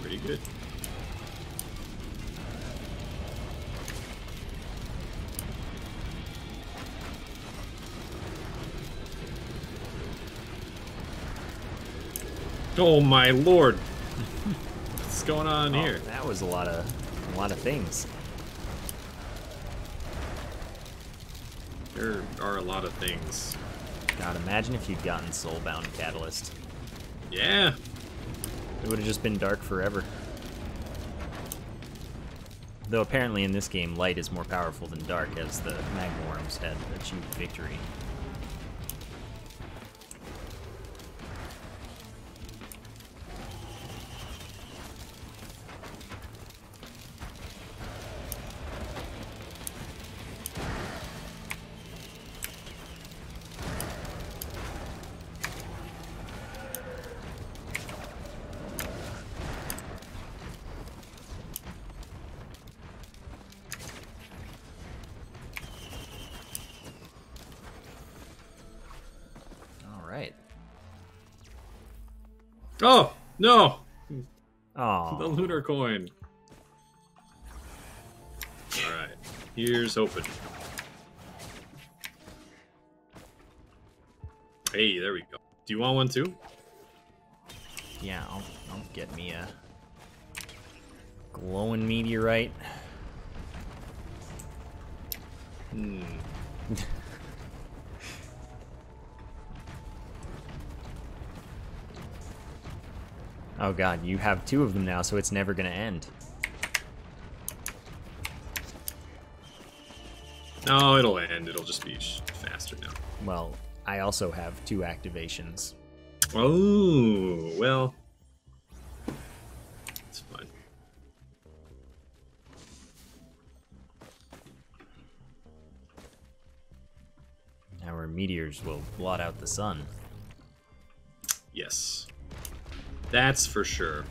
Pretty good. Oh my lord. What's going on oh, here? That was a lot of a lot of things. There are a lot of things. God, imagine if you'd gotten Soulbound Catalyst. Yeah. It would have just been dark forever. Though apparently in this game, light is more powerful than dark, as the magma worms had achieved victory. Oh, no! Oh, the lunar coin. Alright, here's hoping. Hey, there we go. Do you want one too? Yeah, I'll, I'll get me a glowing meteorite. Hmm. Oh god, you have two of them now, so it's never gonna end. No, it'll end. It'll just be faster now. Well, I also have two activations. Oh, well. It's fine. Our meteors will blot out the sun. Yes. That's for sure.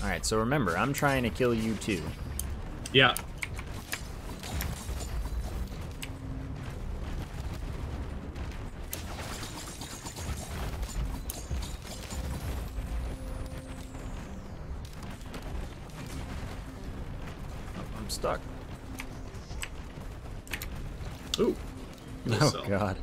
Alright, so remember, I'm trying to kill you too. Yeah. Oh, I'm stuck. Ooh. Oh, so. God.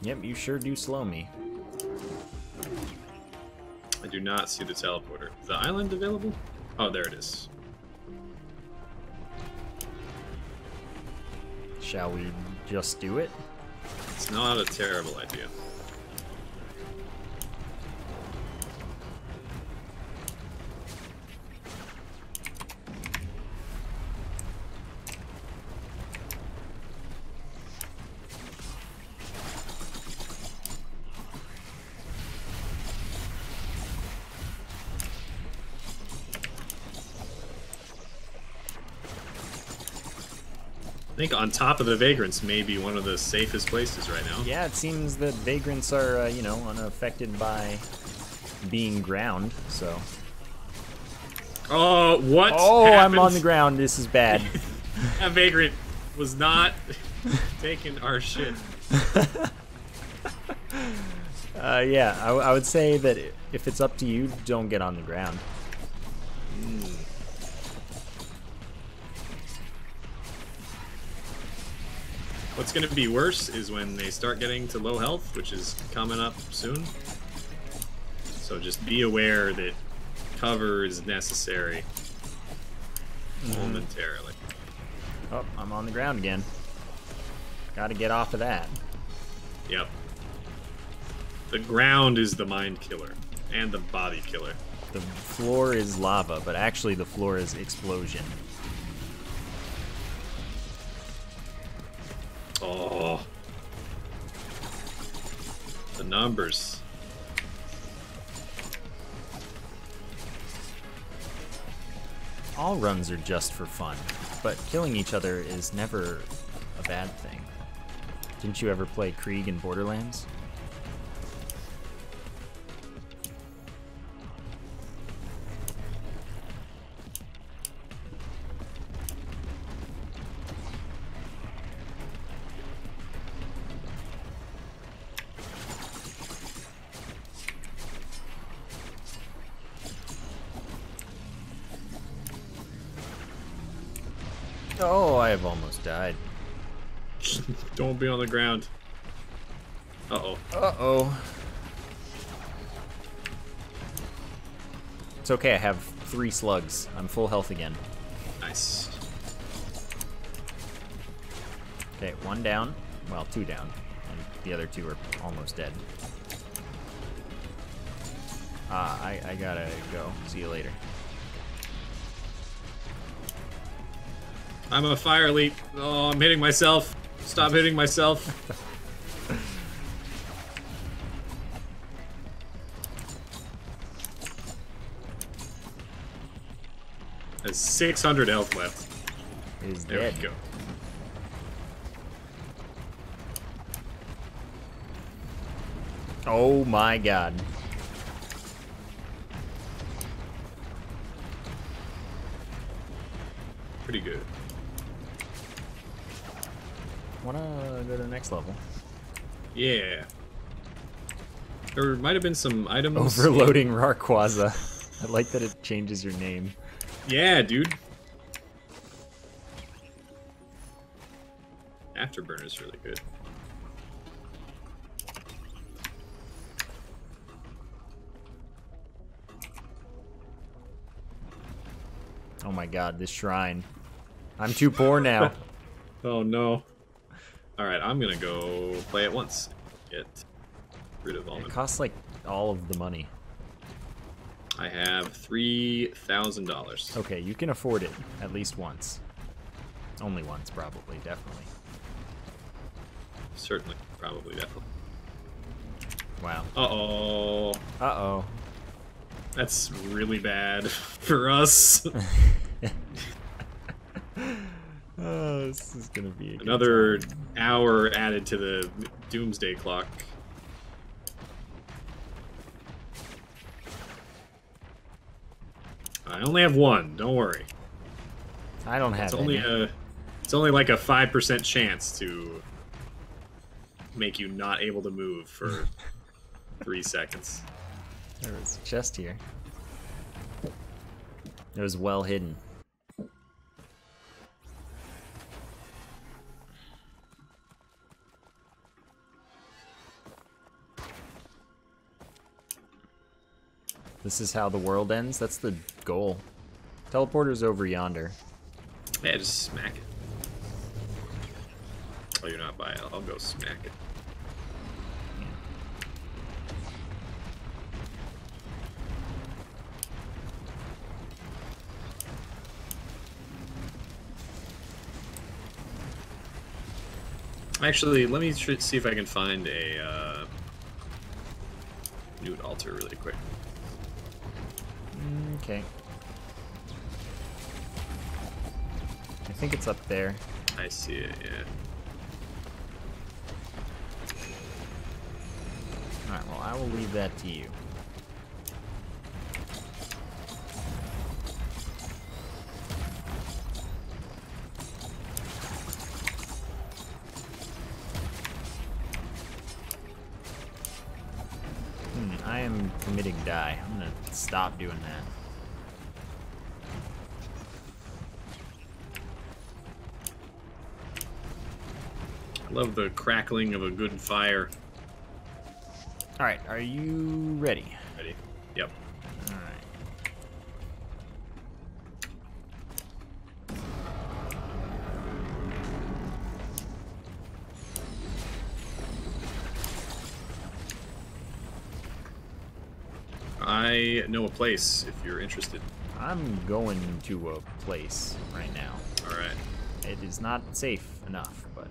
Yep, you sure do slow me. I do not see the teleporter. Is the island available? Oh, there it is. Shall we just do it? It's not a terrible idea. I think on top of the vagrants may be one of the safest places right now. Yeah, it seems that vagrants are, uh, you know, unaffected by being ground, so. Oh, what? Oh, happened? I'm on the ground. This is bad. That vagrant was not taking our shit. uh, yeah, I, I would say that if it's up to you, don't get on the ground. Mm. What's going to be worse is when they start getting to low health, which is coming up soon. So just be aware that cover is necessary momentarily. Oh, I'm on the ground again. Got to get off of that. Yep. The ground is the mind killer and the body killer. The floor is lava, but actually the floor is explosion. Oh, the numbers. All runs are just for fun, but killing each other is never a bad thing. Didn't you ever play Krieg in Borderlands? Oh, I have almost died. Don't be on the ground. Uh-oh. Uh-oh. It's okay, I have three slugs. I'm full health again. Nice. Okay, one down. Well, two down. And the other two are almost dead. Ah, I, I gotta go. See you later. I'm a fire leap. Oh, I'm hitting myself. Stop hitting myself. Has six hundred health left. Is there dead. We go. Oh my god. Pretty good. Wanna go to the next level? Yeah. There might have been some items. Overloading Rawrquaza. I like that it changes your name. Yeah, dude. Afterburner's really good. Oh my god, this shrine. I'm too poor now. Oh no. Alright, I'm gonna go play it once. Get rid of all of it. It costs like all of the money. I have three thousand dollars. Okay, you can afford it at least once. Only once, probably, definitely. Certainly, probably, definitely. Wow. Uh-oh. Uh-oh. That's really bad for us. Oh, this is gonna be a another hour added to the doomsday clock. I only have one. Don't worry. I don't have. It's only any. a. It's only like a five percent chance to make you not able to move for three seconds. There was a chest here. It was well hidden. This is how the world ends? That's the goal. Teleporter's over yonder. Yeah, just smack it. Oh, you're not by it. I'll go smack it. Actually, let me tr see if I can find a uh, nude altar really quick. Okay. I think it's up there. I see it, yeah. Alright, well, I will leave that to you. I am committing die. I'm gonna stop doing that. I love the crackling of a good fire. Alright, are you ready? Ready. Yep. Alright. I know a place if you're interested. I'm going to a place right now. Alright. It is not safe enough, but...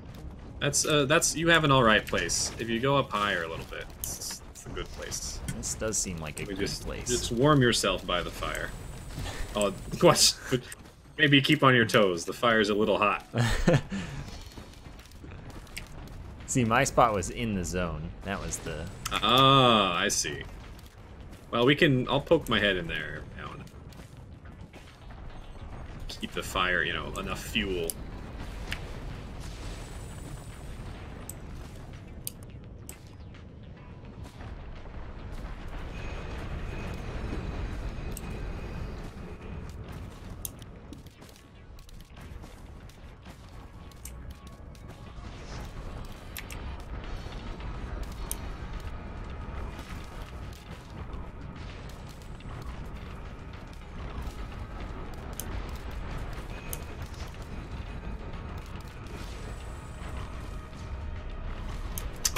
That's, uh, that's, you have an alright place. If you go up higher a little bit, it's, it's a good place. This does seem like a we good just, place. Just warm yourself by the fire. Oh, gosh. Maybe keep on your toes. The fire's a little hot. See, my spot was in the zone. That was the... Ah, I see. Well, we can, I'll poke my head in there now and keep the fire, you know, enough fuel.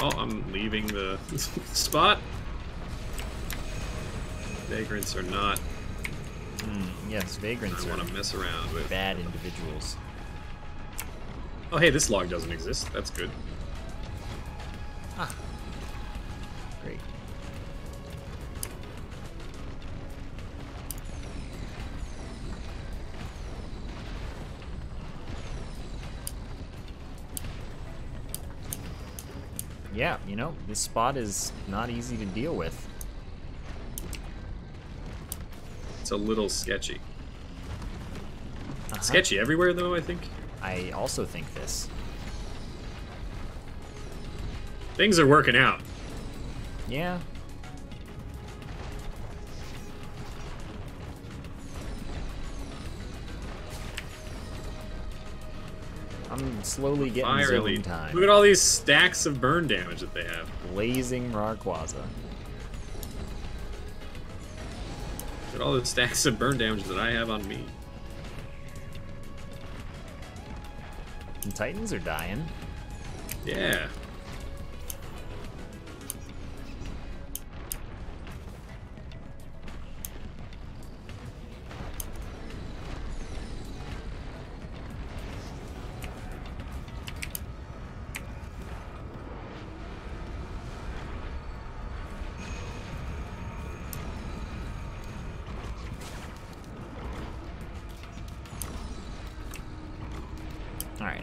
Oh, I'm leaving the spot. Vagrants are not. Mm, yes, vagrants are. I want to mess around with bad individuals. Oh, hey, this log doesn't exist. That's good. Ah, great. yeah, you know, this spot is not easy to deal with. It's a little sketchy. Uh-huh. Sketchy everywhere, though, I think. I also think this. Things are working out. Yeah. I'm slowly getting Fire zone elite. time. Look at all these stacks of burn damage that they have. Blazing Rawrquaza. Look at all the stacks of burn damage that I have on me. The Titans are dying. Yeah.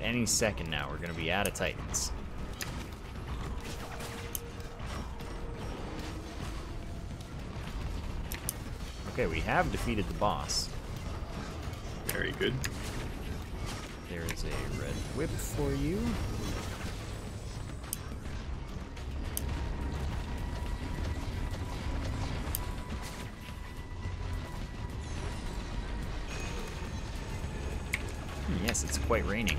Any second now, we're gonna be out of Titans. Okay, we have defeated the boss. Very good. There is a red whip for you. Hmm, yes, it's quite raining.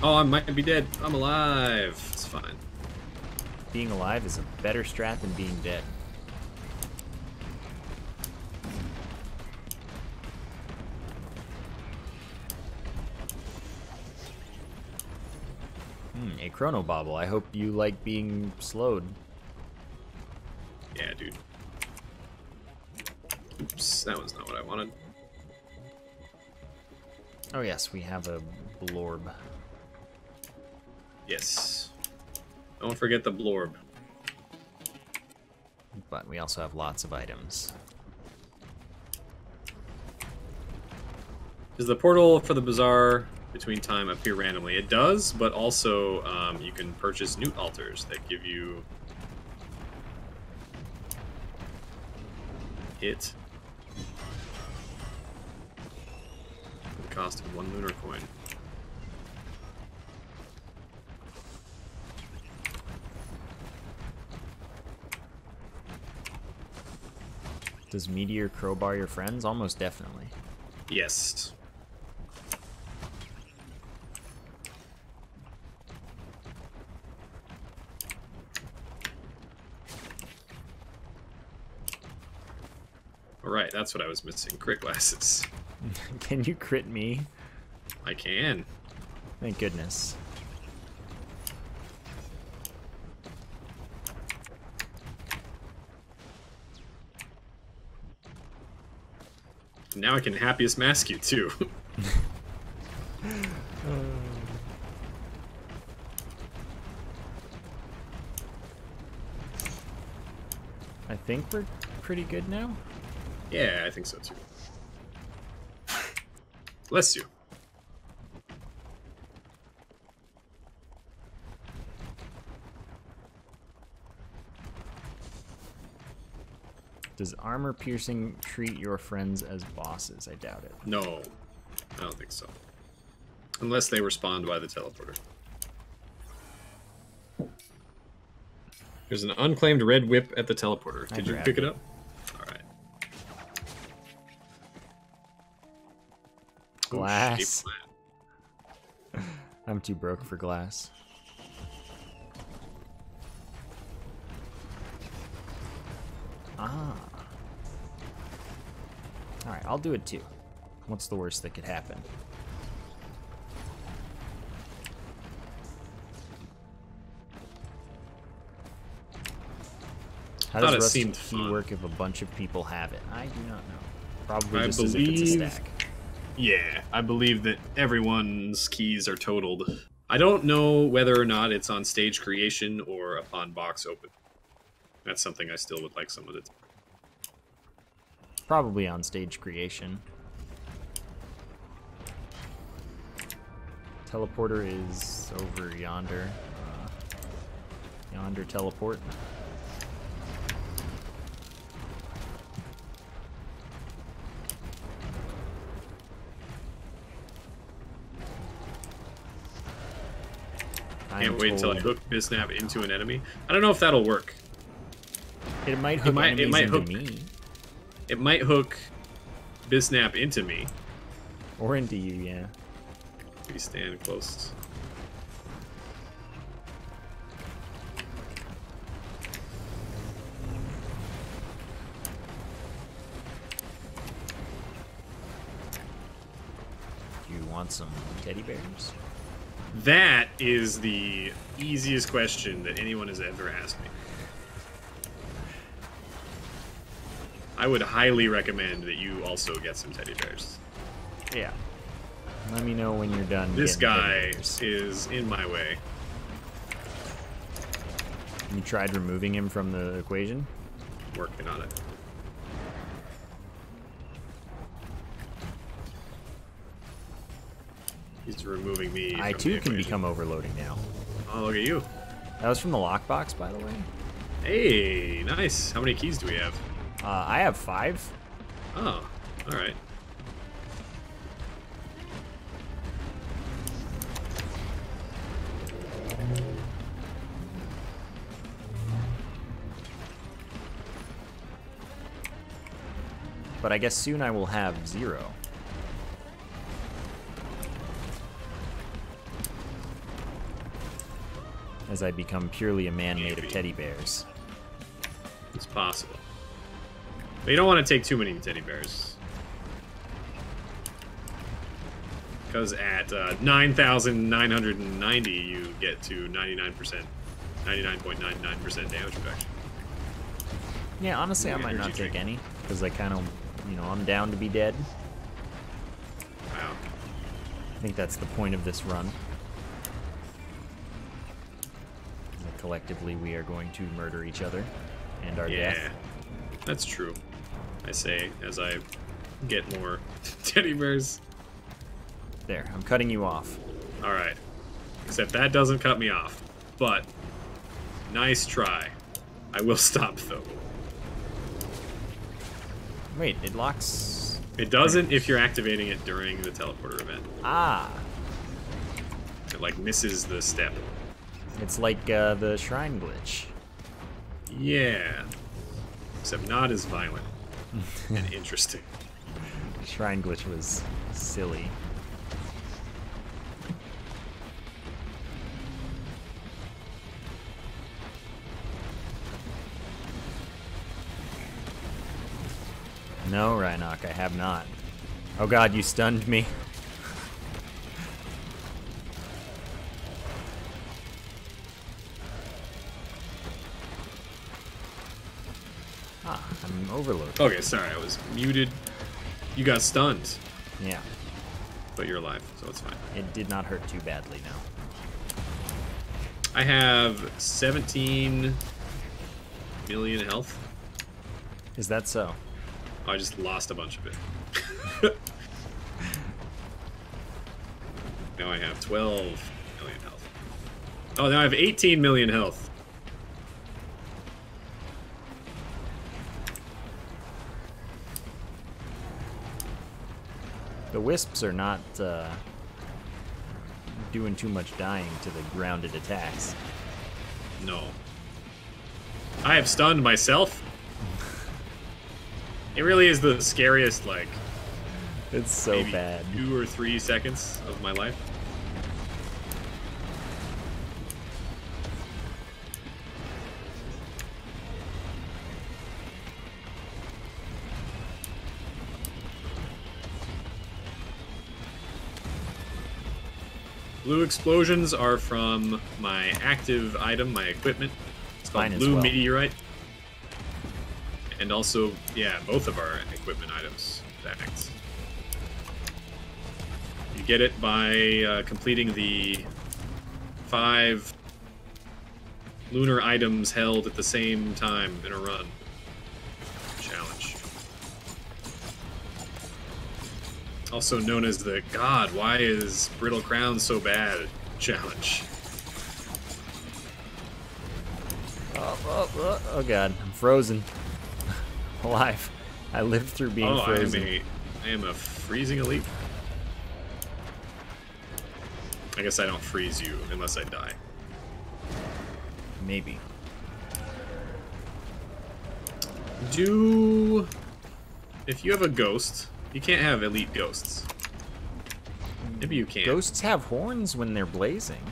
Oh, I might be dead. I'm alive. It's fine. Being alive is a better strat than being dead. Hmm, a chrono bobble. I hope you like being slowed. Yeah, dude. Oops, that was not what I wanted. Oh yes, we have a blorb. Yes. Don't forget the blorb. But we also have lots of items. Does the portal for the bazaar between time appear randomly? It does, but also um, you can purchase newt altars that give you it for the cost of one lunar coin. Does Meteor crowbar your friends? Almost definitely. Yes. Alright, that's what I was missing. Crit glasses. Can you crit me? I can. Thank goodness. Now I can happiest mask you, too. uh, I think we're pretty good now? Yeah, I think so, too. Bless you. Does armor piercing treat your friends as bosses? I doubt it. No, I don't think so. Unless they respond by the teleporter. There's an unclaimed red whip at the teleporter. Did you pick it up? All right. Glass. Ooh, I'm too broke for glass. Ah. Alright, I'll do it too. What's the worst that could happen? How does rusty key work if a bunch of people have it? I do not know. Probably just as if it's a stack. Yeah, I believe that everyone's keys are totaled. I don't know whether or not it's on stage creation or upon box open. That's something I still would like someone to do. Probably on stage creation. Teleporter is over yonder. Uh, Yonder teleport. Can't I'm wait until I hook Bisnap into an enemy. I don't know if that'll work. It might hook it might, it might into hook, me. It might hook Bisnap into me. Or into you, yeah. We stand close. Do you want some teddy bears? That is the easiest question that anyone has ever asked me. I would highly recommend that you also get some teddy bears. Yeah. Let me know when you're done. This guy is in my way. You tried removing him from the equation? Working on it. He's removing me. I too can become overloading now. Oh, look at you. That was from the lockbox, by the way. Hey, nice. How many keys do we have? Uh, I have five. Oh, all right. But I guess soon I will have zero. As I become purely a man made of teddy bears. It's possible. But you don't want to take too many teddy bears. Because at uh, nine thousand nine hundred ninety, you get to ninety-nine percent, ninety-nine point nine nine percent damage reduction. Yeah, honestly, I might not take any. Because I kind of, you know, I'm down to be dead. Wow. I think that's the point of this run. That collectively, we are going to murder each other and our yeah, death. Yeah, that's true. I say as I get more teddy bears. There, I'm cutting you off. All right. Except that doesn't cut me off. But nice try. I will stop though. Wait, it locks... It doesn't if you're activating it during the teleporter event. Ah. It, like, misses the step. It's like uh, the shrine glitch. Yeah. Except not as violent and interesting. Shrine glitch was silly. No, Rhinoc, I have not. Oh god, you stunned me. Ah, I'm overloaded. Okay, sorry, I was muted. You got stunned. Yeah. But you're alive, so it's fine. It did not hurt too badly, no. I have seventeen million health. Is that so? I just lost a bunch of it. Now I have twelve million health. Oh, now I have eighteen million health. The wisps are not uh, doing too much dying to the grounded attacks. No. I have stunned myself. It really is the scariest, like, it's so maybe bad. Two or three seconds of my life. Blue explosions are from my active item, my equipment. It's called Mine blue well. meteorite. And also, yeah, both of our equipment items. Facts. You get it by uh, completing the five lunar items held at the same time in a run challenge. Also known as the God, why is Brittle Crown so bad challenge. oh, oh, oh god, I'm frozen. Alive. I lived through being oh, frozen. I am, a, I am a freezing elite. I guess I don't freeze you unless I die. Maybe. Do... If you have a ghost, you can't have elite ghosts. Maybe you can. Ghosts have horns when they're blazing.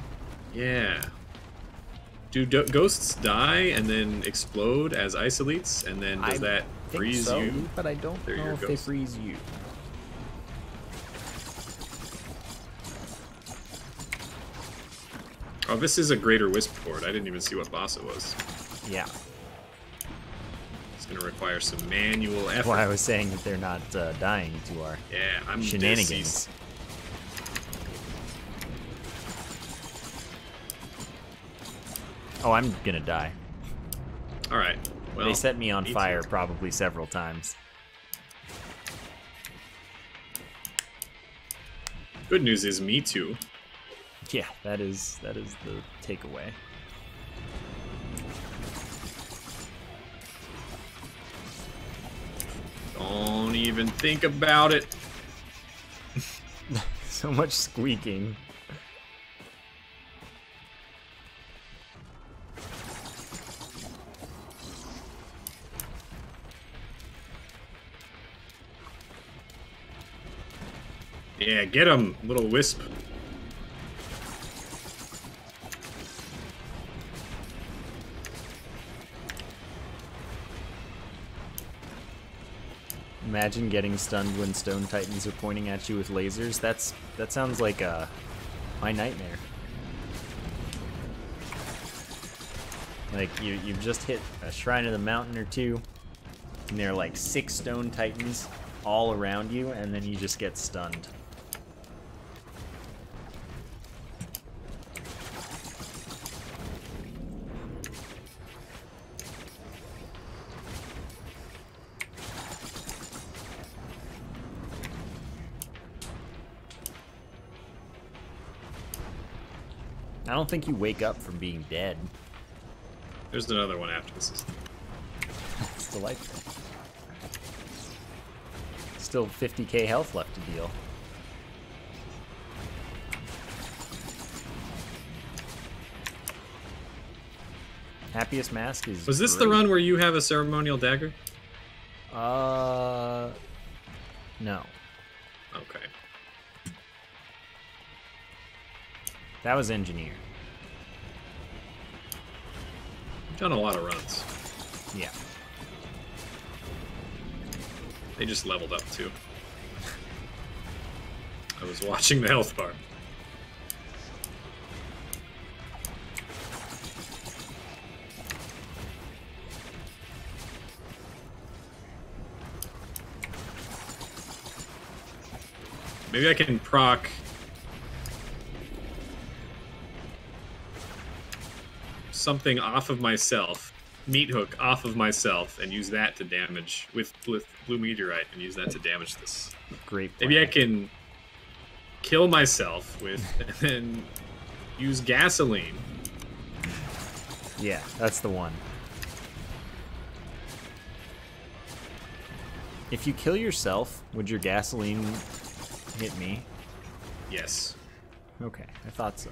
Yeah. Do, do ghosts die and then explode as ice elites, and then does I that freeze so, you? But I don't they're know if ghosts. They freeze you. Oh, this is a greater wisp board. I didn't even see what boss it was. Yeah. Going to require some manual effort. Well, I was saying that they're not uh, dying to our yeah, I'm shenanigans. Deceased. Oh, I'm gonna die. All right. Well, they set me on fire eighteen. Probably several times. Good news is me too. Yeah, that is that is the takeaway. Don't even think about it. So much squeaking. Yeah, get him, little wisp. Imagine getting stunned when stone titans are pointing at you with lasers. That's that sounds like uh, my nightmare. Like you you've just hit a shrine of the mountain or two, and there are like six stone titans all around you, and then you just get stunned. I don't think you wake up from being dead. There's another one after this. It's delightful. Still fifty K health left to deal. Happiest Mask is Was this great. The run where you have a ceremonial dagger? Uh... No. Okay. That was Engineer. I've done a lot of runs. Yeah. They just leveled up too. I was watching the health bar. Maybe I can proc. Something off of myself, meat hook off of myself, and use that to damage with, with blue meteorite, and use that to damage this. Great. Plan. Maybe I can kill myself with, and then use gasoline. Yeah, that's the one. If you kill yourself, would your gasoline hit me? Yes. Okay, I thought so.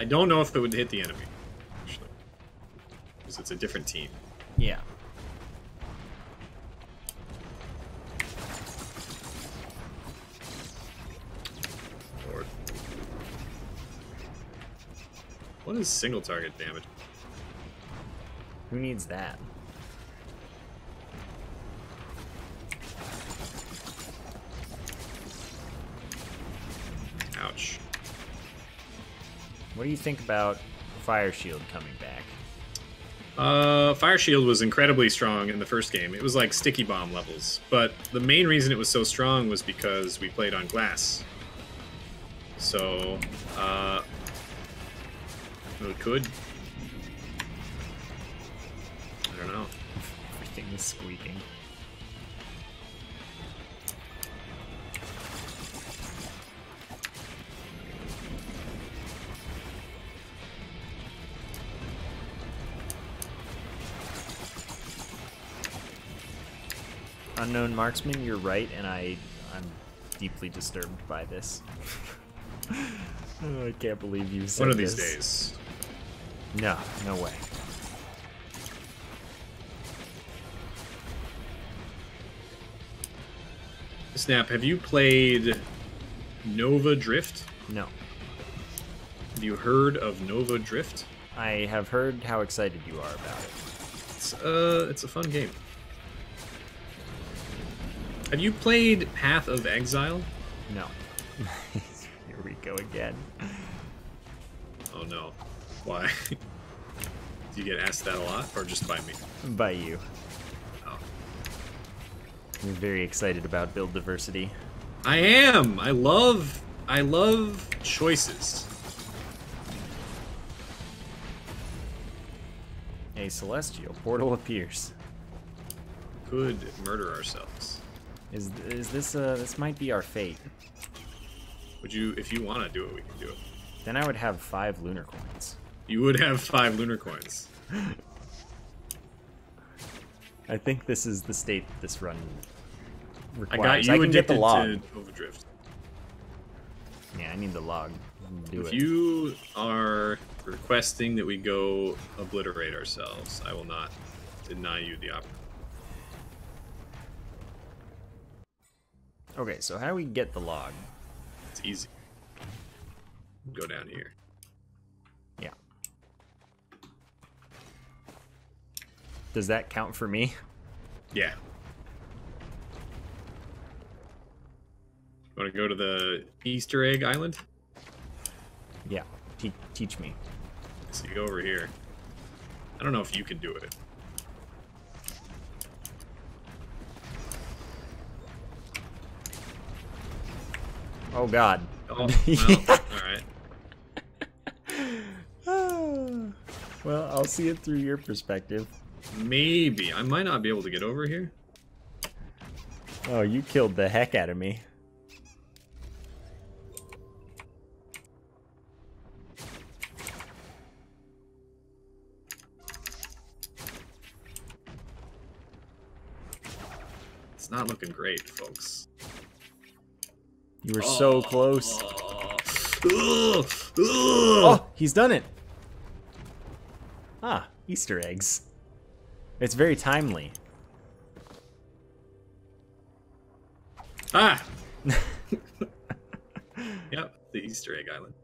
I don't know if it would hit the enemy. It's a different team. Yeah. Lord. What is single target damage? Who needs that? Ouch. What do you think about Fire Shield coming back? Uh, Fire Shield was incredibly strong in the first game. It was like Sticky Bomb levels, but the main reason it was so strong was because we played on glass. So, uh, it could. I don't know. Everything is squeaking. Unknown marksman, you're right, and I, I'm deeply disturbed by this. Oh, I can't believe you said this. One of these days. No, no way. Snap, have you played Nova Drift? No. Have you heard of Nova Drift? I have heard how excited you are about it. It's, uh, it's a fun game. Have you played Path of Exile? No. Here we go again. Oh no. Why? Do you get asked that a lot, or just by me? By you. Oh. You're very excited about build diversity. I am! I love... I love choices. A celestial portal appears. Could murder ourselves. Is is this uh this might be our fate? Would you, if you want to do it, we can do it. Then I would have five lunar coins. You would have five lunar coins. I think this is the state that this run requires. I got you addicted to Overdrift. Yeah, I need the log. Do if it. You are requesting that we go obliterate ourselves, I will not deny you the opportunity. Okay, so how do we get the log? It's easy. Go down here. Yeah. Does that count for me? Yeah. Want to go to the Easter egg island? Yeah. Te teach me. So you go over here. I don't know if you can do it. Oh God. Oh, well, all right. Well, I'll see it through your perspective. Maybe. I might not be able to get over here. Oh, you killed the heck out of me. It's not looking great, folks. You were oh. so close. Oh. Oh. Oh, he's done it. Ah, Easter eggs. It's very timely. Ah! Yep, the Easter egg island.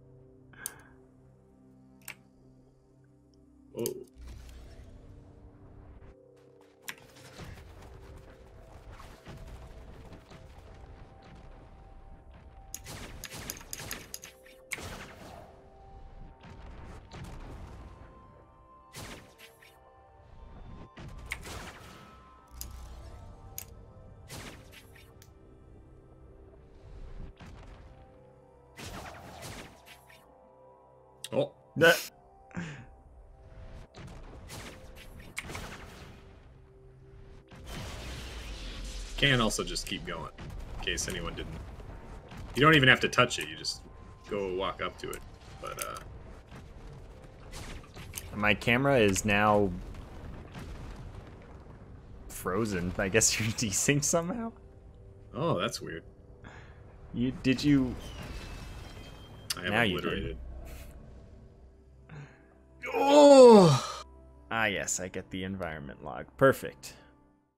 Whoa. Can also just keep going, in case anyone didn't. You don't even have to touch it, you just go walk up to it. But uh my camera is now frozen. I guess you're desynced somehow. Oh, that's weird. You did you I am now obliterated. Oh! Ah, yes, I get the environment log. Perfect.